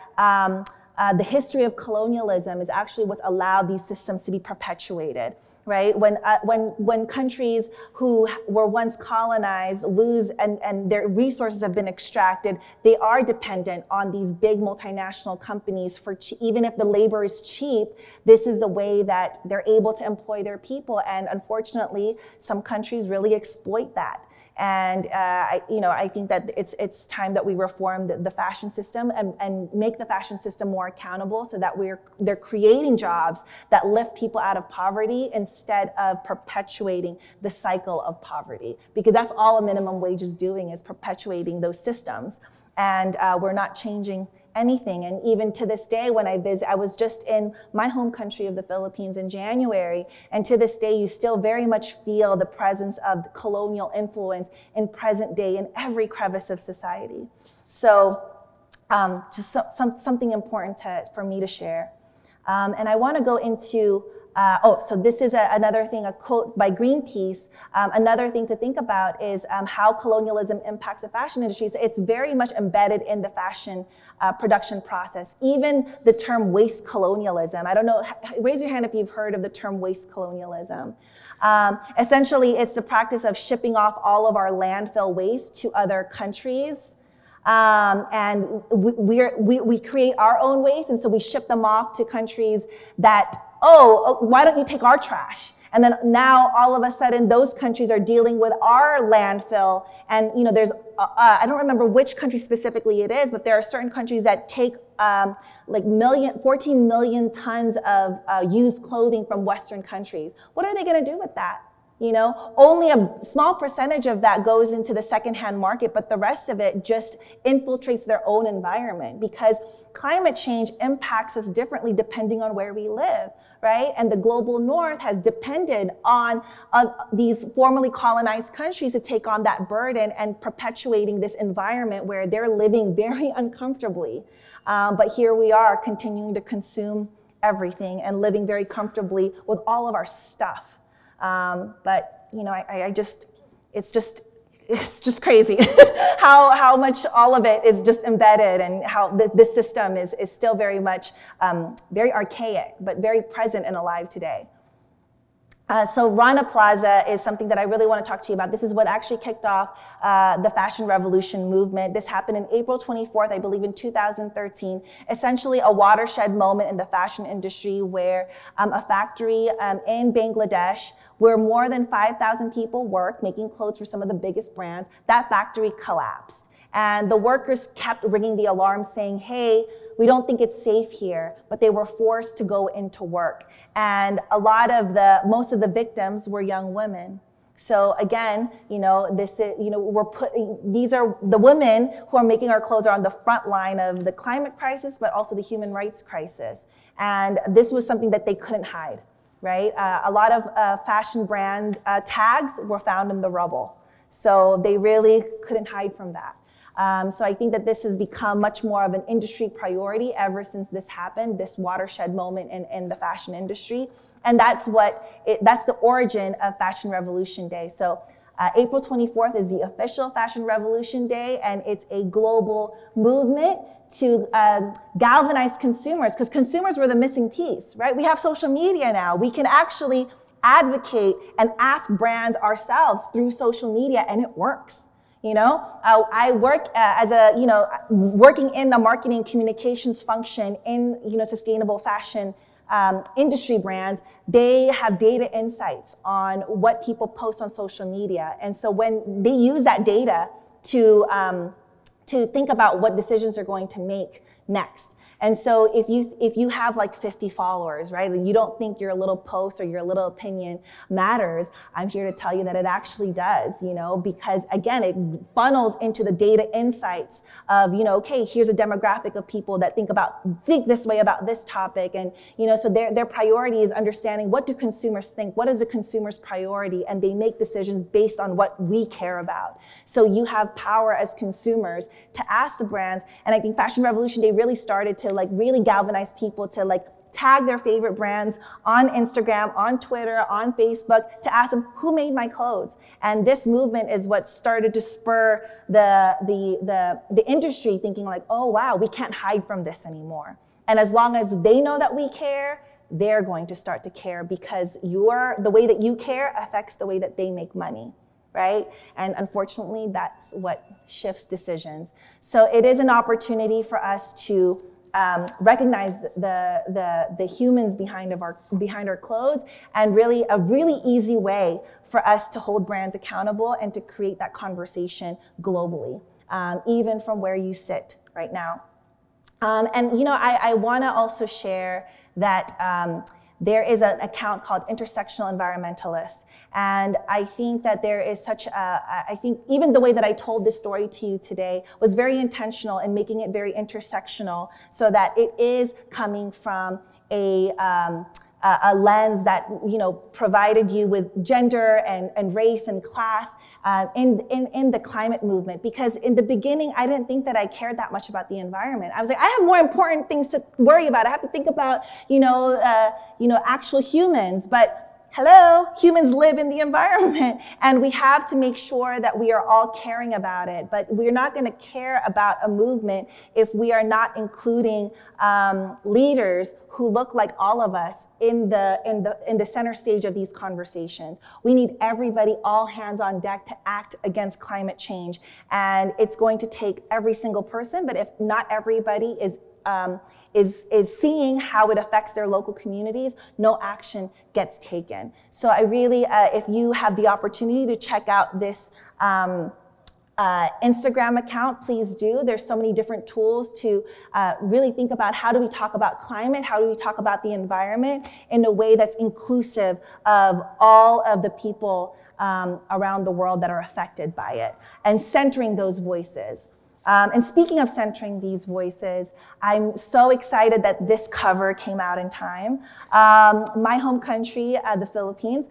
the history of colonialism is actually what's allowed these systems to be perpetuated, right? When countries who were once colonized lose and their resources have been extracted, they are dependent on these big multinational companies for even if the labor is cheap, this is the way that they're able to employ their people. And unfortunately, some countries really exploit that. And you know, I think that it's time that we reform the fashion system and make the fashion system more accountable so that they're creating jobs that lift people out of poverty instead of perpetuating the cycle of poverty. Because that's all a minimum wage is doing, is perpetuating those systems. and we're not changing anything. And even to this day, when I visit, I was just in my home country of the Philippines in January, and to this day, you still very much feel the presence of colonial influence in present day in every crevice of society. So just something important for me to share. And I want to go into, so this is another thing, a quote by Greenpeace. Another thing to think about is how colonialism impacts the fashion industry. So it's very much embedded in the fashion production process. Even the term waste colonialism. I don't know, raise your hand if you've heard of the term waste colonialism. Essentially, it's the practice of shipping off all of our landfill waste to other countries. And we create our own waste, and so we ship them off to countries that, oh, why don't you take our trash? And then now all of a sudden those countries are dealing with our landfill, and you know, there's, I don't remember which country specifically it is, but there are certain countries that take like 14 million tons of used clothing from Western countries. What are they gonna do with that? You know, only a small percentage of that goes into the secondhand market, but the rest of it just infiltrates their own environment, because climate change impacts us differently depending on where we live, right? And the global north has depended on these formerly colonized countries to take on that burden and perpetuating this environment where they're living very uncomfortably. But here we are continuing to consume everything and living very comfortably with all of our stuff. But you know, I it's just crazy how much all of it is just embedded, and how this system is still very much very archaic, but very present and alive today. So Rana Plaza is something that I really want to talk to you about. This is what actually kicked off the Fashion Revolution movement. This happened in April 24th, I believe in 2013, essentially a watershed moment in the fashion industry where a factory in Bangladesh, where more than 5,000 people worked making clothes for some of the biggest brands, that factory collapsed. And the workers kept ringing the alarm saying, hey, we don't think it's safe here, but they were forced to go into work. And a lot of most of the victims were young women. So again, you know, these are the women who are making our clothes, are on the front line of the climate crisis, but also the human rights crisis. And this was something that they couldn't hide, right? A lot of fashion brand tags were found in the rubble. So they really couldn't hide from that. So I think that this has become much more of an industry priority ever since this happened, this watershed moment in the fashion industry. And that's the origin of Fashion Revolution Day. So April 24th is the official Fashion Revolution Day, and it's a global movement to galvanize consumers, because consumers were the missing piece, right? We have social media now. We can actually advocate and ask brands ourselves through social media, and it works. You know, I work as a, you know, working in the marketing communications function in, you know, sustainable fashion industry brands. They have data insights on what people post on social media. And so when they use that data to think about what decisions they're going to make next. And so if you have like 50 followers, right, and you don't think your little post or your little opinion matters, I'm here to tell you that it actually does, you know, because again, it funnels into the data insights of, you know, okay, here's a demographic of people that think this way about this topic. And, you know, so their priority is understanding what do consumers think? What is the consumer's priority? And they make decisions based on what we care about. So you have power as consumers to ask the brands. And I think Fashion Revolution Day really started to like really galvanize people to like tag their favorite brands on Instagram, on Twitter, on Facebook, to ask them, who made my clothes? And this movement is what started to spur the industry thinking like, oh wow, we can't hide from this anymore. And as long as they know that we care, they're going to start to care, because the way that you care affects the way that they make money. Right? And unfortunately, that's what shifts decisions. So it is an opportunity for us to recognize the humans behind our clothes, and really a really easy way for us to hold brands accountable and to create that conversation globally, even from where you sit right now. And you know, I want to also share that There is an account called Intersectional Environmentalist. And I think that there is such a, I think even the way that I told this story to you today was very intentional in making it very intersectional so that it is coming from a lens that, you know, provided you with gender and race and class in the climate movement. Because in the beginning, I didn't think that I cared that much about the environment. I was like, I have more important things to worry about. I have to think about, you know, actual humans. But hello, humans live in the environment, and we have to make sure that we are all caring about it. But we're not going to care about a movement if we are not including leaders who look like all of us in the center stage of these conversations. We need everybody, all hands on deck, to act against climate change, and it's going to take every single person. But if not everybody is seeing how it affects their local communities, no action gets taken. So I really, if you have the opportunity to check out this Instagram account, please do. There's so many different tools to really think about how do we talk about climate, how do we talk about the environment in a way that's inclusive of all of the people around the world that are affected by it, and centering those voices. And speaking of centering these voices, I'm so excited that this cover came out in time. My home country, the Philippines,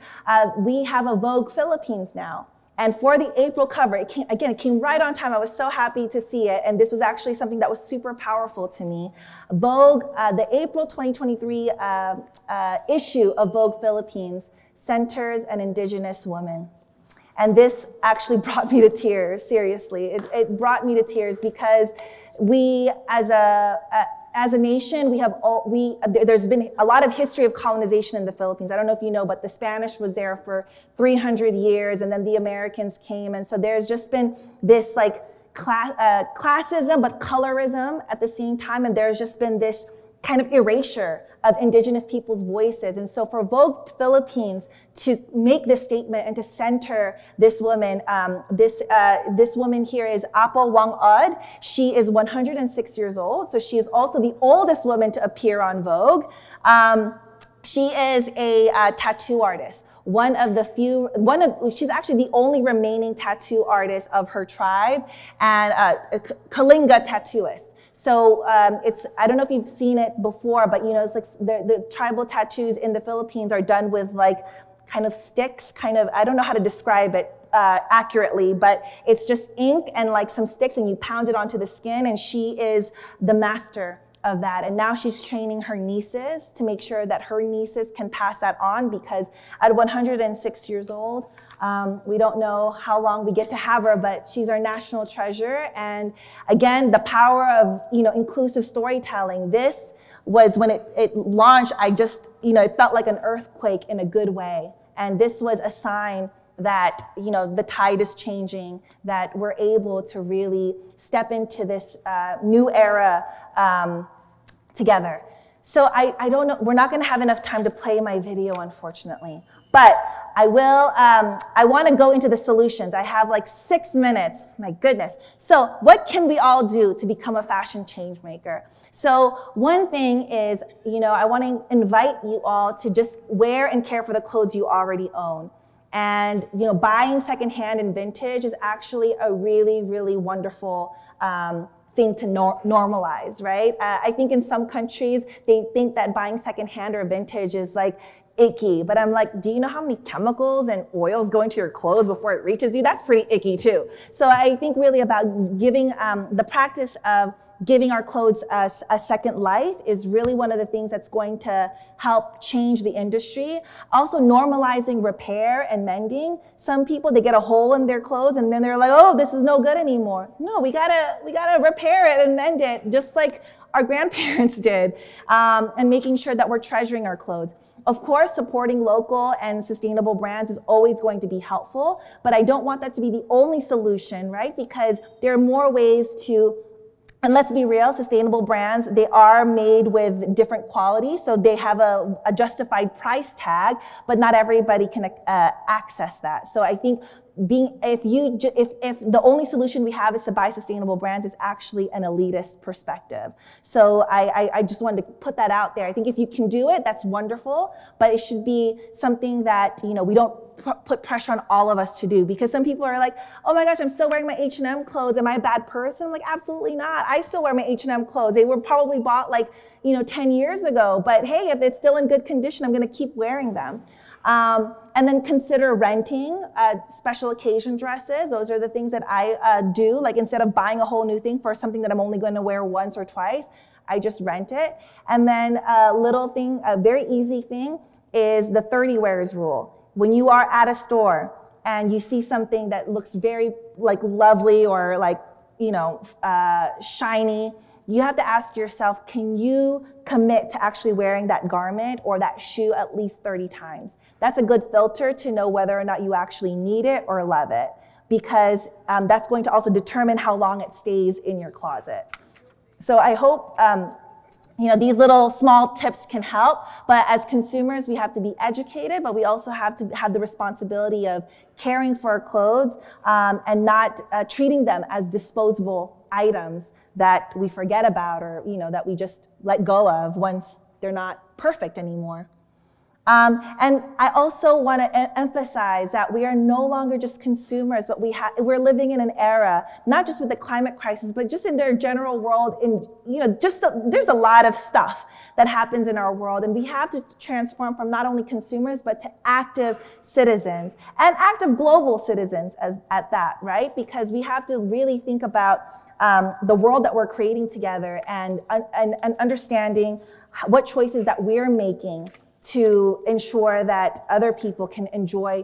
we have a Vogue Philippines now. And for the April cover, it came, again, it came right on time. I was so happy to see it. And this was actually something that was super powerful to me. Vogue, the April 2023 issue of Vogue Philippines centers an Indigenous woman. And this actually brought me to tears, seriously. It brought me to tears because we, as a nation, we have there's been a lot of history of colonization in the Philippines. I don't know if you know, but the Spanish was there for 300 years, and then the Americans came. And so there's just been this like classism, but colorism at the same time. And there's just been this kind of erasure of Indigenous people's voices. And so for Vogue Philippines to make this statement and to center this woman, this woman here is Apo Wang-Od. She is 106 years old. So she is also the oldest woman to appear on Vogue. She is a tattoo artist. She's actually the only remaining tattoo artist of her tribe, and a Kalinga tattooist. So I don't know if you've seen it before, but you know, it's like the tribal tattoos in the Philippines are done with like kind of sticks, kind of, I don't know how to describe it accurately, but it's just ink and like some sticks, and you pound it onto the skin, and she is the master of that. And now she's training her nieces to make sure that her nieces can pass that on, because at 106 years old, we don't know how long we get to have her, but she's our national treasure. And again, the power of, you know, inclusive storytelling. This was when it launched, I just, you know, it felt like an earthquake in a good way. And this was a sign that, you know, the tide is changing, that we're able to really step into this new era together. So I don't know, we're not going to have enough time to play my video, unfortunately. But I will, I want to go into the solutions. I have like 6 minutes, my goodness. So what can we all do to become a fashion change maker? So one thing is, you know, I want to invite you all to just wear and care for the clothes you already own. And, you know, buying secondhand and vintage is actually a really, really wonderful thing to normalize, right? I think in some countries, they think that buying secondhand or vintage is like icky, but I'm like, do you know how many chemicals and oils go into your clothes before it reaches you? That's pretty icky too. So I think really about giving the practice of giving our clothes a second life is really one of the things that's going to help change the industry. Also normalizing repair and mending. Some people, they get a hole in their clothes and then they're like, oh, this is no good anymore. No, we gotta repair it and mend it, just like our grandparents did. And making sure that we're treasuring our clothes. Of course, supporting local and sustainable brands is always going to be helpful, but I don't want that to be the only solution, right? Because there are more ways to, and let's be real, sustainable brands, they are made with different quality, so they have a justified price tag, but not everybody can access that. So I think being, if the only solution we have is to buy sustainable brands is actually an elitist perspective. So I just wanted to put that out there. I think if you can do it, that's wonderful, but it should be something that, you know, we don't put pressure on all of us to do, because some people are like, oh my gosh, I'm still wearing my H&M clothes. Am I a bad person? I'm like, absolutely not. I still wear my H&M clothes. They were probably bought like, you know, 10 years ago, but hey, if it's still in good condition, I'm going to keep wearing them. And then consider renting special occasion dresses. Those are the things that I do. Like, instead of buying a whole new thing for something that I'm only going to wear once or twice, I just rent it. And then a little thing, a very easy thing, is the 30 wearers rule. When you are at a store and you see something that looks very like lovely or like, you know, shiny, you have to ask yourself, can you commit to actually wearing that garment or that shoe at least 30 times? That's a good filter to know whether or not you actually need it or love it, because that's going to also determine how long it stays in your closet. So I hope you know, these little small tips can help, but as consumers, we have to be educated, but we also have to have the responsibility of caring for our clothes and not treating them as disposable items that we forget about, or, you know, that we just let go of once they're not perfect anymore. And I also want to emphasize that we are no longer just consumers, but we're living in an era, not just with the climate crisis, but just in their general world, in, you know, just there's a lot of stuff that happens in our world, and we have to transform from not only consumers, but to active citizens, and active global citizens at that, right? Because we have to really think about the world that we're creating together, and understanding what choices that we're making to ensure that other people can enjoy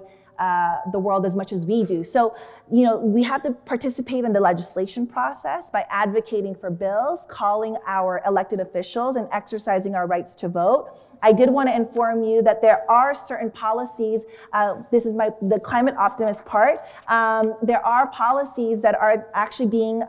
the world as much as we do. So, you know, we have to participate in the legislation process by advocating for bills, calling our elected officials, and exercising our rights to vote. I did want to inform you that there are certain policies, this is the climate optimist part, there are policies that are actually being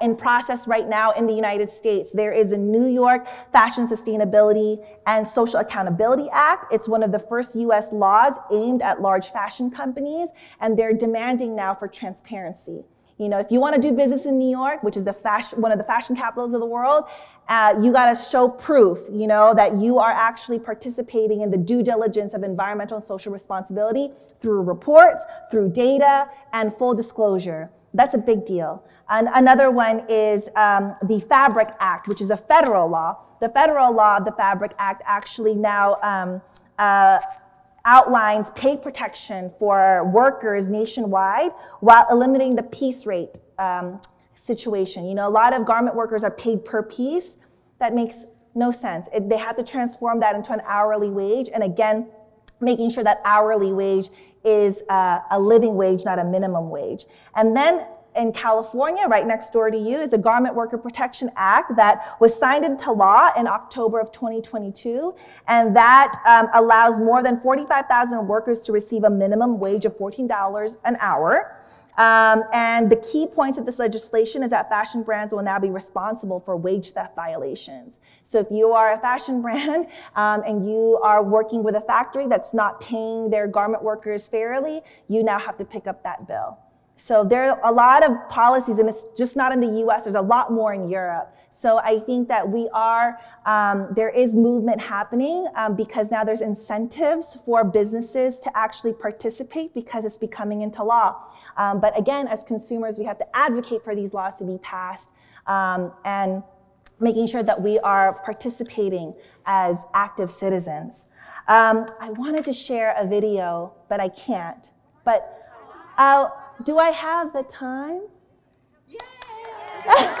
in process right now in the United States. There is a New York Fashion Sustainability and Social Accountability Act. It's one of the first US laws aimed at large fashion companies, and they're demanding now for transparency. You know, if you want to do business in New York, which is one of the fashion capitals of the world, you got to show proof, you know, that you are actually participating in the due diligence of environmental and social responsibility through reports, through data, and full disclosure. That's a big deal. And another one is the Fabric Act, which is a federal law. The federal law of the Fabric Act actually now outlines pay protection for workers nationwide while eliminating the piece rate situation. You know, a lot of garment workers are paid per piece. That makes no sense. They have to transform that into an hourly wage. And again, making sure that hourly wage is a living wage, not a minimum wage. And then in California, right next door to you, is the Garment Worker Protection Act that was signed into law in October of 2022. And that allows more than 45,000 workers to receive a minimum wage of $14 an hour. And the key points of this legislation is that fashion brands will now be responsible for wage theft violations. So if you are a fashion brand and you are working with a factory that's not paying their garment workers fairly, you now have to pick up that bill. So there are a lot of policies, and it's just not in the US, there's a lot more in Europe. So I think that we are, there is movement happening because now there's incentives for businesses to actually participate because it's becoming into law. But again, as consumers, we have to advocate for these laws to be passed and making sure that we are participating as active citizens. I wanted to share a video, but I can't. But do I have the time? Yeah.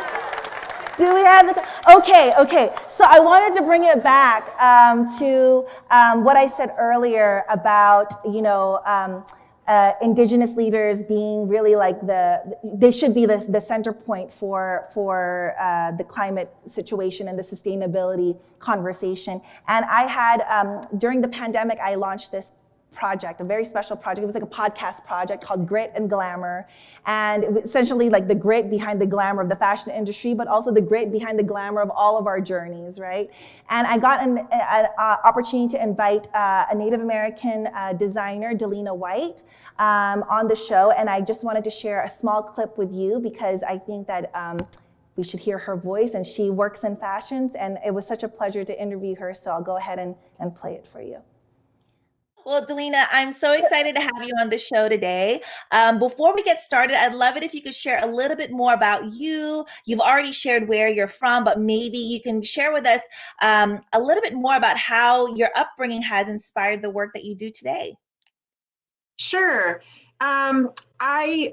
Do we have the time? Okay, okay. So I wanted to bring it back to what I said earlier about, you know, indigenous leaders being really like they should be the center point for the climate situation and the sustainability conversation. And I had, during the pandemic, I launched this project, a very special project. It was like a podcast project called Grit and Glamour. And it was essentially like the grit behind the glamour of the fashion industry, but also the grit behind the glamour of all of our journeys, right? And I got an opportunity to invite a Native American designer, Delina White, on the show. And I just wanted to share a small clip with you because I think that we should hear her voice, and she works in fashions, and it was such a pleasure to interview her, so I'll go ahead and play it for you. Well, Delina, I'm so excited to have you on the show today. Before we get started, I'd love it if you could share a little bit more about you. You've already shared where you're from, but maybe you can share with us a little bit more about how your upbringing has inspired the work that you do today. Sure. I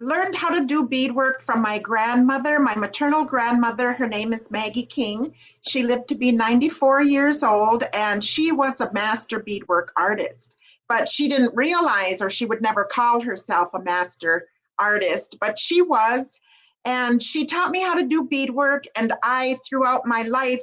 learned how to do beadwork from my grandmother, my maternal grandmother. Her name is Maggie King. She lived to be 94 years old, and she was a master beadwork artist. But she didn't realize, or she would never call herself a master artist, but she was. And she taught me how to do beadwork, and I, throughout my life,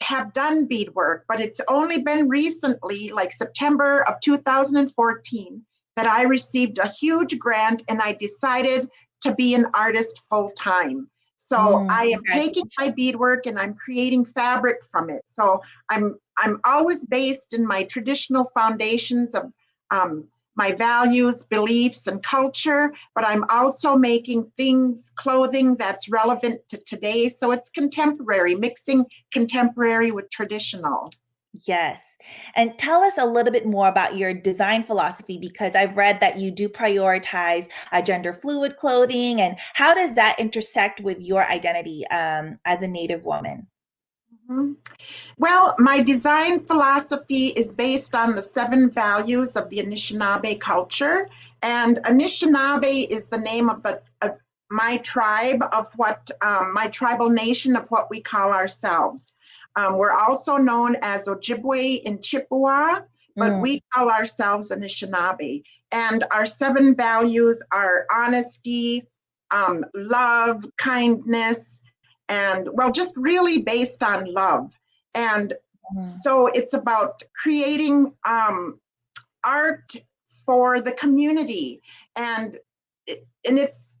have done beadwork. But it's only been recently, like September of 2014, that I received a huge grant and I decided to be an artist full time. So I am taking my beadwork and I'm creating fabric from it. So I'm always based in my traditional foundations of my values, beliefs, and culture, but I'm also making things, clothing that's relevant to today. So it's contemporary, mixing contemporary with traditional. Yes. And tell us a little bit more about your design philosophy, because I've read that you do prioritize gender fluid clothing. And how does that intersect with your identity as a Native woman? Mm-hmm. Well, my design philosophy is based on the 7 values of the Anishinaabe culture. And Anishinaabe is the name of my tribe, of what my tribal nation, of what we call ourselves. We're also known as Ojibwe and Chippewa, but we call ourselves Anishinaabe. And our 7 values are honesty, love, kindness, and, well, just really based on love. And so it's about creating art for the community. And it's,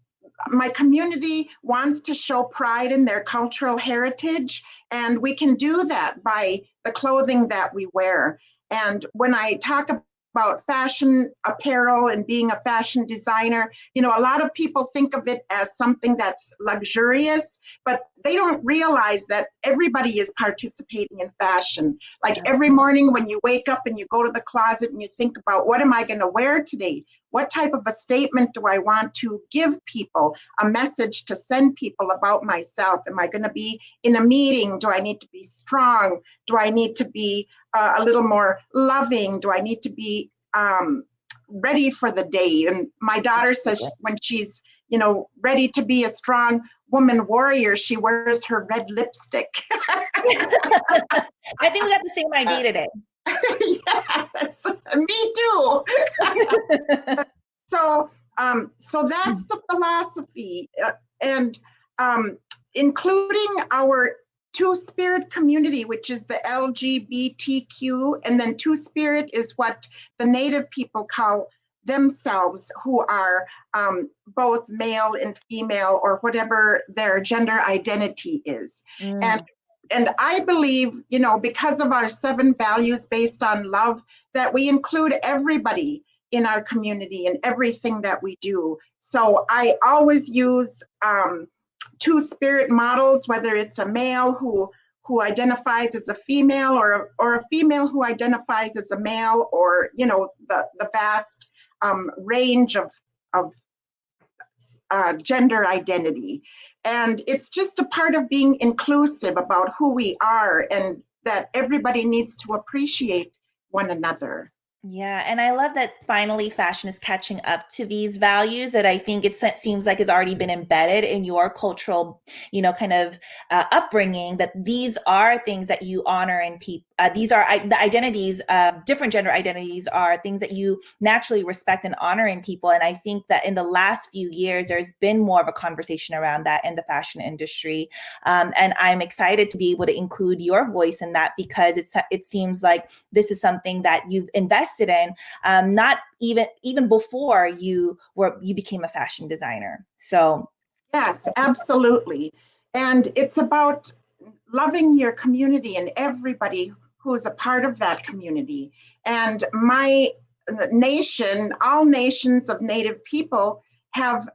my community wants to show pride in their cultural heritage, and we can do that by the clothing that we wear. And when I talk about fashion apparel and being a fashion designer, you know, a lot of people think of it as something that's luxurious, but they don't realize that everybody is participating in fashion. Like every morning when you wake up and you go to the closet and you think about, what am I going to wear today? What type of a statement do I want to give people, a message to send people about myself? Am I going to be in a meeting? Do I need to be strong? Do I need to be a little more loving? Do I need to be ready for the day? And my daughter says when she's, you know, ready to be a strong woman warrior, she wears her red lipstick. I think we got the same idea today. Yes, me too. So that's the philosophy, and including our Two-Spirit community, which is the LGBTQ, and then Two-Spirit is what the Native people call themselves, who are both male and female, or whatever their gender identity is. And I believe, you know, because of our 7 values based on love, that we include everybody in our community and everything that we do. So I always use Two-Spirit models, whether it's a male who identifies as a female, or a female who identifies as a male, or, you know, the vast range of gender identity. And it's just a part of being inclusive about who we are, and that everybody needs to appreciate one another. Yeah, and I love that finally fashion is catching up to these values that I think it seems like has already been embedded in your cultural, you know, kind of upbringing, that these are things that you honor in These are the identities, different gender identities are things that you naturally respect and honor in people. And I think that in the last few years, there's been more of a conversation around that in the fashion industry. And I'm excited to be able to include your voice in that, because it seems like this is something that you've invested in, not even before you became a fashion designer. So yes, absolutely. And it's about loving your community and everybody who is a part of that community. And my nation, all nations of Native people, have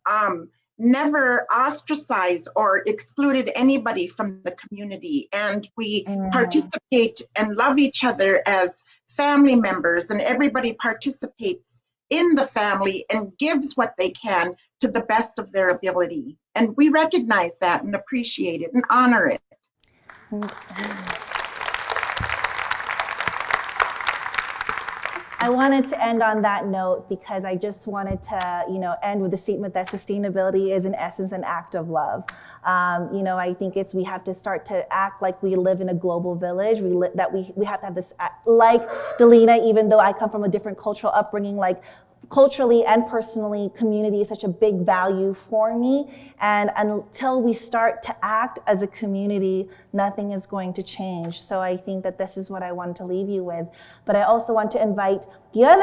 never ostracized or excluded anybody from the community. And we participate and love each other as family members, and everybody participates in the family and gives what they can to the best of their ability. And we recognize that and appreciate it and honor it. I wanted to end on that note because I just wanted to, end with the statement that sustainability is in essence an act of love. I think we have to start to act like we live in a global village. We have to have this, like Delina, even though I come from a different cultural upbringing, like culturally and personally, community is such a big value for me. And until we start to act as a community, nothing is going to change. So I think that this is what I wanted to leave you with. But I also want to invite your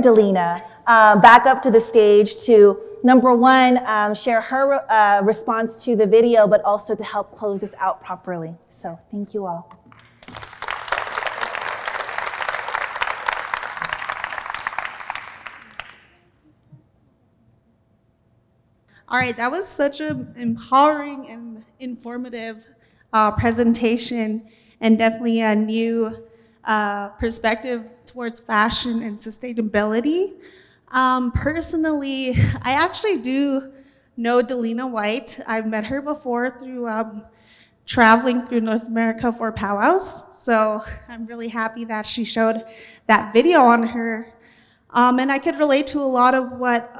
Delina back up to the stage to, number one, share her response to the video, but also to help close this out properly. So thank you all. All right, that was such an empowering and informative presentation, and definitely a new perspective towards fashion and sustainability. Personally, I actually do know Delina White. I've met her before through traveling through North America for powwows, so I'm really happy that she showed that video on her. And I could relate to a lot of what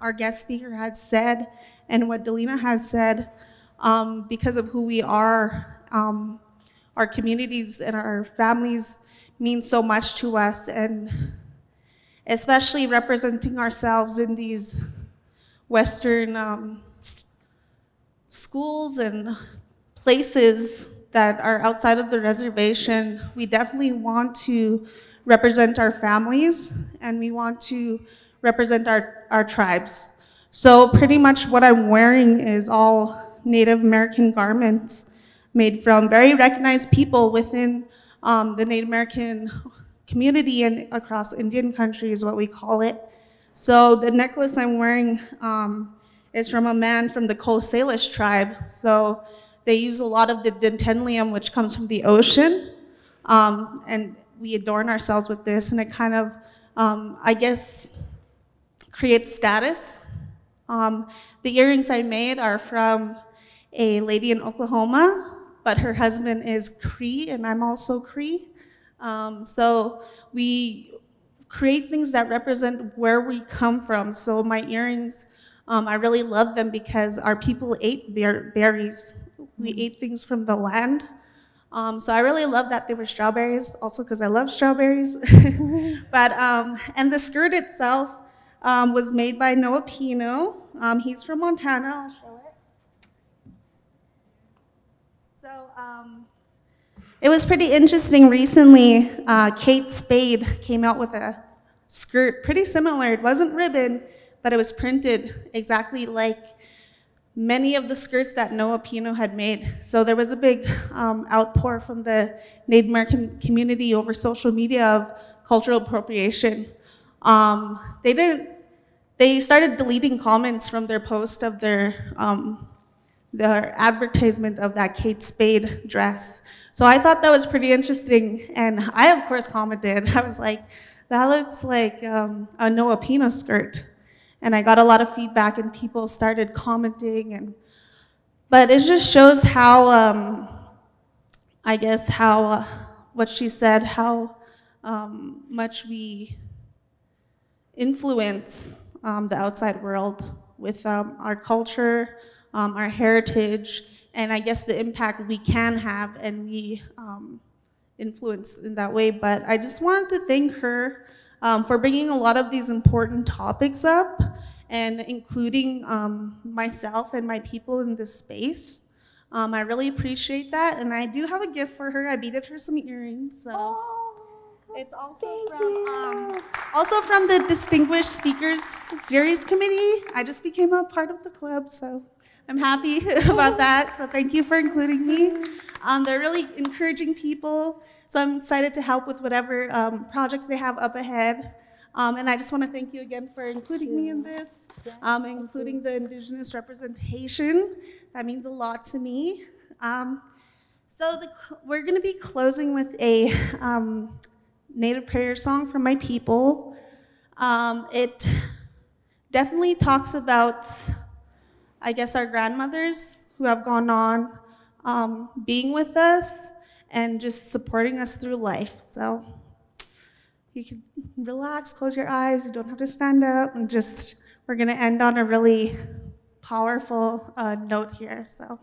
our guest speaker had said and what Delina has said, because of who we are, our communities and our families mean so much to us, and especially representing ourselves in these Western schools and places that are outside of the reservation. We definitely want to represent our families, and we want to represent our tribes. So pretty much what I'm wearing is all Native American garments made from very recognized people within the Native American community and across Indian country is what we call it. So the necklace I'm wearing is from a man from the Coast Salish tribe. So they use a lot of the dentenlium, which comes from the ocean. And we adorn ourselves with this, and it kind of, I guess, creates status. The earrings I made are from a lady in Oklahoma, but her husband is Cree, and I'm also Cree. So we create things that represent where we come from. So my earrings, I really love them because our people ate berries. We ate things from the land. So I really love that they were strawberries, also because I love strawberries. But, and the skirt itself, was made by Noah Pino. He's from Montana. I'll show it. So it was pretty interesting. Recently, Kate Spade came out with a skirt pretty similar. It wasn't ribbon, but it was printed exactly like many of the skirts that Noah Pino had made. So there was a big outpour from the Native American community over social media of cultural appropriation. They started deleting comments from their post of their advertisement of that Kate Spade dress. So I thought that was pretty interesting, and I of course commented. I was like, that looks like a Noah Pino skirt. And I got a lot of feedback, and people started commenting, but it just shows how, I guess how, what she said, how much we influence the outside world with our culture, our heritage, and I guess the impact we can have, and influence in that way. But I just wanted to thank her for bringing a lot of these important topics up and including myself and my people in this space. I really appreciate that, and I do have a gift for her. I beaded her some earrings, so it's also from the Distinguished Speakers Series Committee. I just became a part of the club, so I'm happy about that. So thank you for including me. They're really encouraging people, so I'm excited to help with whatever projects they have up ahead. And I just want to thank you again for including me in this. Including the Indigenous representation. That means a lot to me. So we're going to be closing with a Native prayer song from my people. It definitely talks about, I guess, our grandmothers who have gone on being with us and just supporting us through life. So you can relax, close your eyes, you don't have to stand up, and just we're going to end on a really powerful note here. So,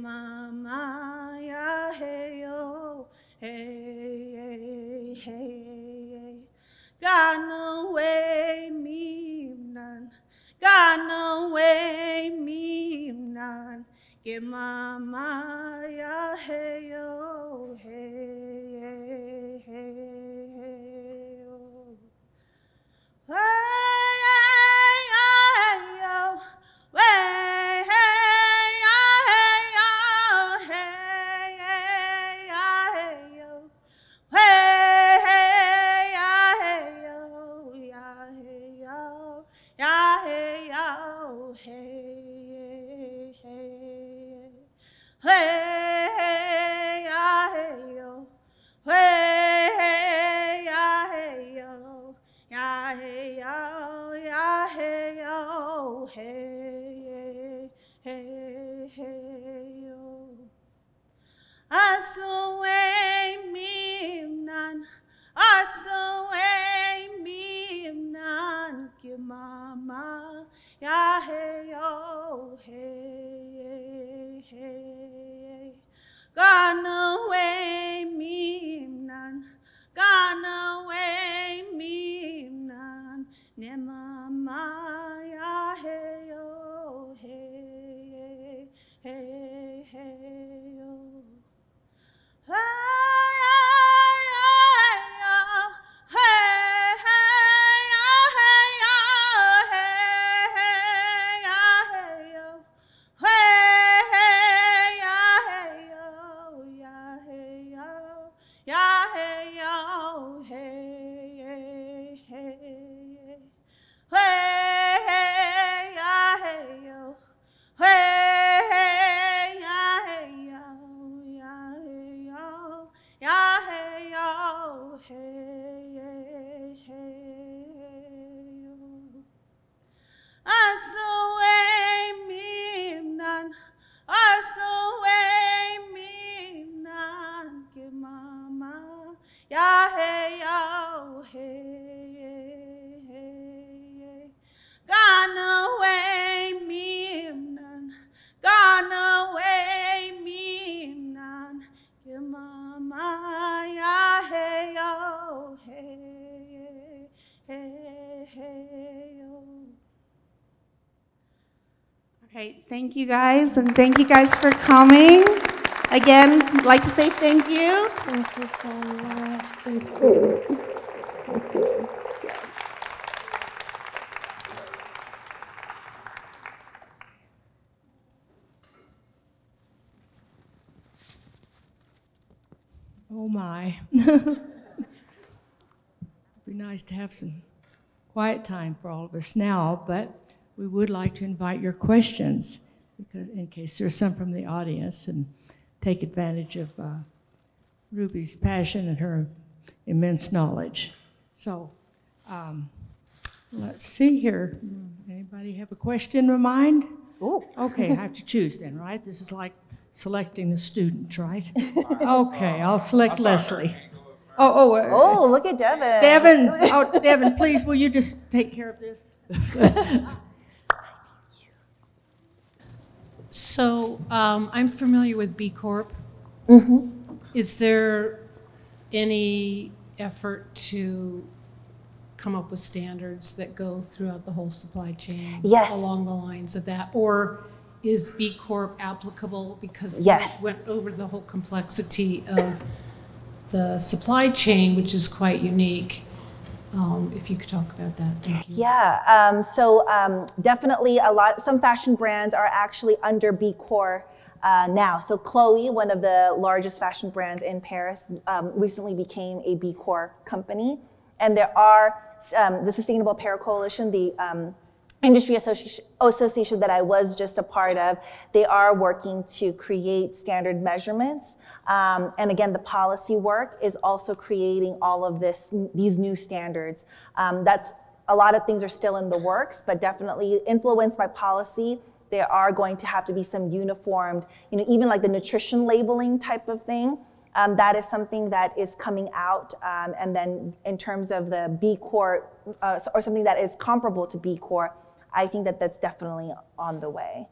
Mama, ya hey yo, hey hey hey. Gone away me none, gone away me none. Give mama, ya hey yo, hey hey hey yo. Hey yo, hey. Thank you guys, and thank you guys for coming. Again, I'd like to say thank you. Thank you so much. Thank you. Thank you. Yes. Oh my. It'd be nice to have some quiet time for all of us now, but we would like to invite your questions because in case there's some from the audience, and take advantage of Ruby's passion and her immense knowledge. So let's see here. Anybody have a question in mind? Oh, okay, I have to choose then, right? This is like selecting the student, right? Okay, I'll select Leslie. Oh, look at Devin. Devin, oh, Devin, please, will you just take care of this? So I'm familiar with B Corp. Mm-hmm. Is there any effort to come up with standards that go throughout the whole supply chain along the lines of that? Or is B Corp applicable because it went over the whole complexity of the supply chain, which is quite unique? If you could talk about that, thank you. Yeah, definitely some fashion brands are actually under B Corp now. So Chloe, one of the largest fashion brands in Paris, recently became a B Corp company. And there are the Sustainable Apparel Coalition, the industry association that I was just a part of, they are working to create standard measurements. And again, the policy work is also creating all of these new standards. A lot of things are still in the works, but definitely influenced by policy. There are going to have to be some uniformed, even like the nutrition labeling type of thing. That is something that is coming out, and then in terms of the B Corp or something that is comparable to B Corp, I think that that's definitely on the way.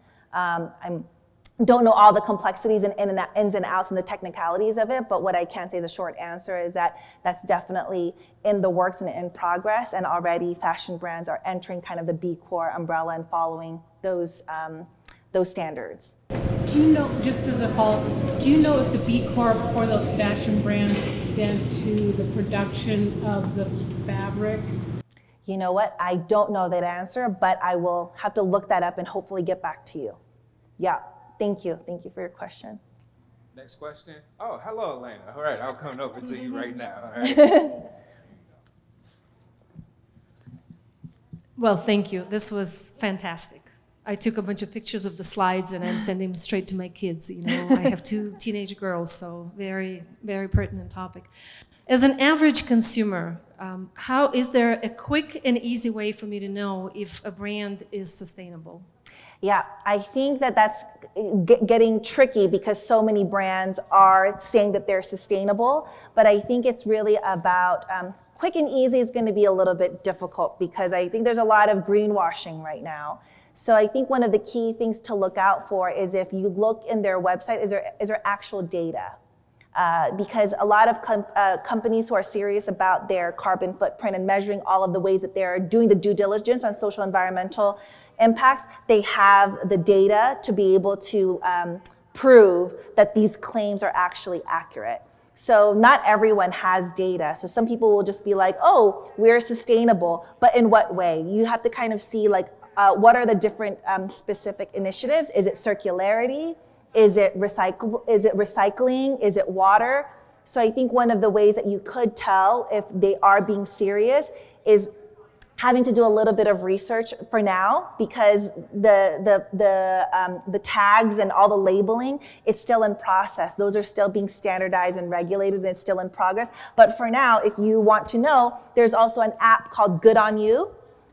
Don't know all the complexities and ins and outs and the technicalities of it, but what I can say is a short answer is that that's definitely in the works and in progress, and already fashion brands are entering kind of the B Corp umbrella and following those standards. Do you know, just as a follow-up, do you know if the B Corp for those fashion brands extend to the production of the fabric? You know what? I don't know that answer, but I will have to look that up and hopefully get back to you. Yeah. Thank you. Thank you for your question. Next question. Oh, hello, Elena. All right, I'll come over to you right now. All right. Well, thank you. This was fantastic. I took a bunch of pictures of the slides and I'm sending them straight to my kids. I have two teenage girls, so very, very pertinent topic. As an average consumer, how is there a quick and easy way for me to know if a brand is sustainable? Yeah, I think that that's getting tricky because so many brands are saying that they're sustainable, but I think it's really about quick and easy is going to be a little bit difficult because I think there's a lot of greenwashing right now. So I think one of the key things to look out for is if you look in their website, is there actual data? Because a lot of companies who are serious about their carbon footprint and measuring all of the ways that they're doing the due diligence on social environmental impacts, they have the data to be able to prove that these claims are actually accurate. So not everyone has data. So some people will just be like, oh, we're sustainable, but in what way? You have to kind of see like, what are the different specific initiatives? Is it circularity? Is it recycling? Is it water? So I think one of the ways that you could tell if they are being serious is having to do a little bit of research for now, because the tags and all the labeling, it's still in process. Those are still being standardized and regulated, and it's still in progress. But for now, if you want to know, there's also an app called Good On You.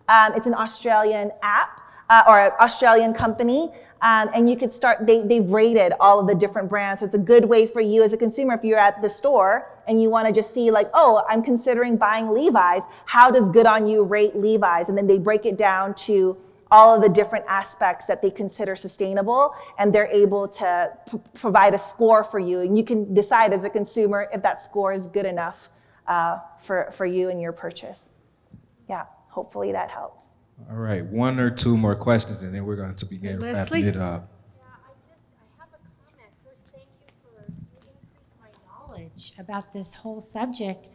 It's an Australian app or an Australian company, and you could start, they've rated all of the different brands. So it's a good way for you as a consumer if you're at the store and you want to just see like, oh, I'm considering buying Levi's. How does Good On You rate Levi's? And then they break it down to all of the different aspects that they consider sustainable, and they're able to provide a score for you. And you can decide as a consumer if that score is good enough for you and your purchase. Yeah. Hopefully that helps. All right, one or two more questions, and then we're going to begin wrapping it up. Yeah, I have a comment. First, thank you for increasing my knowledge about this whole subject.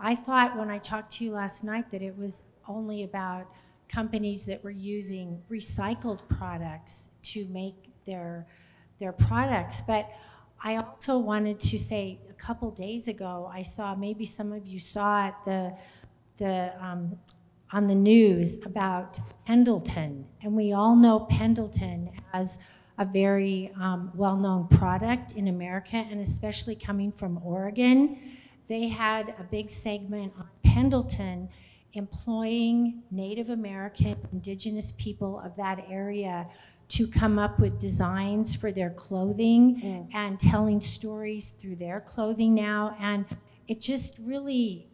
I thought when I talked to you last night that it was only about companies that were using recycled products to make their products, but I also wanted to say, a couple days ago, I saw, maybe some of you saw it, on the news about Pendleton. And we all know Pendleton as a very well-known product in America, and especially coming from Oregon. They had a big segment on Pendleton employing Native American, indigenous people of that area to come up with designs for their clothing and telling stories through their clothing now. And it just really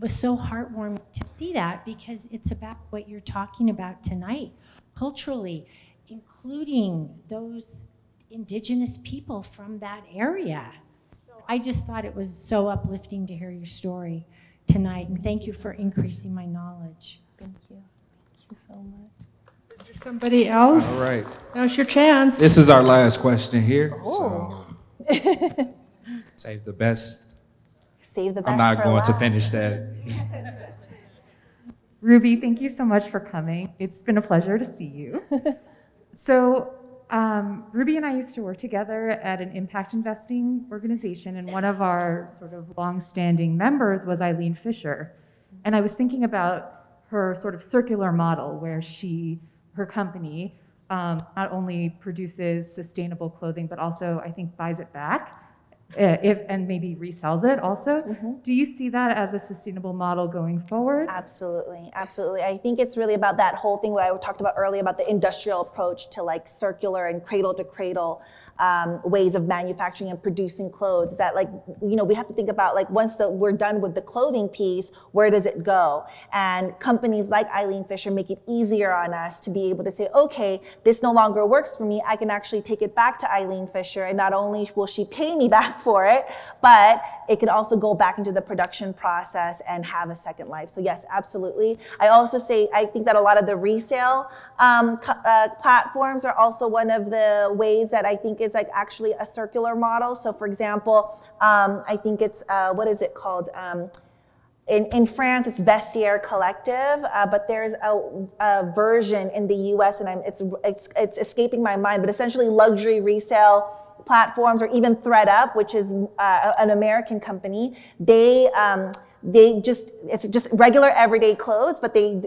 was so heartwarming to see that, because it's about what you're talking about tonight, culturally, including those indigenous people from that area. So I just thought it was so uplifting to hear your story tonight, and thank you for increasing my knowledge. Thank you. Thank you so much. Is there somebody else? All right. Now's your chance. This is our last question here. Oh. So save the best. Save the best. I'm not for going last. To finish that. Ruby, thank you so much for coming. It's been a pleasure to see you. So Ruby and I used to work together at an impact investing organization, and one of our sort of long-standing members was Eileen Fisher. And I was thinking about her sort of circular model where her company not only produces sustainable clothing, but also, I think, buys it back and maybe resells it also. Mm-hmm. Do you see that as a sustainable model going forward? Absolutely, absolutely. I think it's really about that whole thing that I talked about earlier about the industrial approach to like circular and cradle to cradle ways of manufacturing and producing clothes. That, like, you know, we have to think about, like, once we're done with the clothing piece, where does it go? And companies like Eileen Fisher make it easier on us to be able to say, okay, this no longer works for me. I can actually take it back to Eileen Fisher, and not only will she pay me back for it, but it could also go back into the production process and have a second life. So yes, absolutely. I also say, I think that a lot of the resale platforms are also one of the ways that I think is like actually a circular model. So for example, I think it's, what is it called? In France, it's Vestiaire Collective, but there's a version in the US, and it's escaping my mind, but essentially luxury resale platforms, or even ThredUp, which is an American company. It's just regular everyday clothes, but they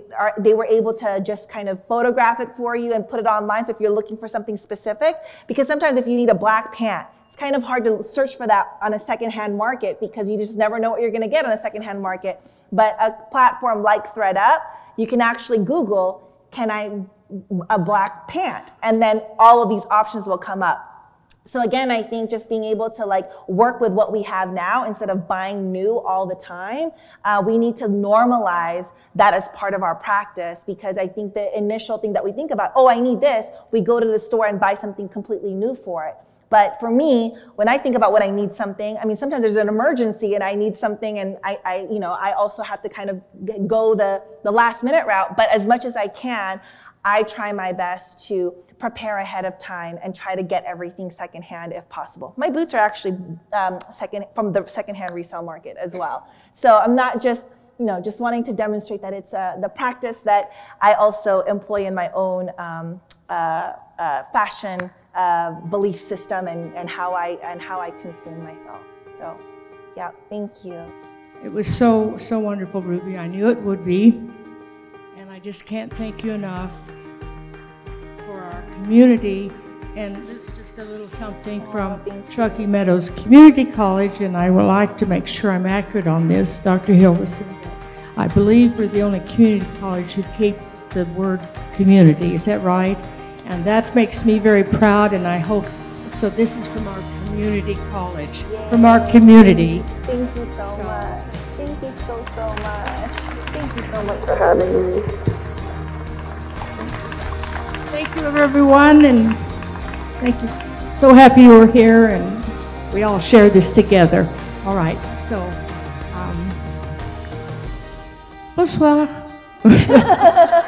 were able to just kind of photograph it for you and put it online. So if you're looking for something specific, because sometimes if you need a black pant, it's kind of hard to search for that on a secondhand market, because you just never know what you're going to get on a secondhand market. But a platform like ThredUp, you can actually Google, can I a black pant? And then all of these options will come up. So again, I think just being able to like work with what we have now instead of buying new all the time, we need to normalize that as part of our practice, because I think the initial thing that we think about, oh, I need this, we go to the store and buy something completely new for it. But for me, when I think about what I need something, I mean, sometimes there's an emergency and I need something, and I also have to kind of go the last minute route, but as much as I can, I try my best to prepare ahead of time and try to get everything secondhand if possible. My boots are actually from the secondhand resale market as well. So I'm not just wanting to demonstrate that it's the practice that I also employ in my own fashion belief system and how I consume myself. So, yeah, thank you. It was so wonderful, Ruby. I knew it would be. I just can't thank you enough for our community. And this is just a little something from Truckee Meadows Community College, and I would like to make sure I'm accurate on this, Dr. Hilgersson. I believe we're the only community college who keeps the word community, is that right? And that makes me very proud, and I hope, so this is from our community college, from our community. Thank you so much. Thank you so much. Thank you so much for having me. Thank you, everyone, and thank you. So happy you were here, and we all share this together. All right, so bonsoir.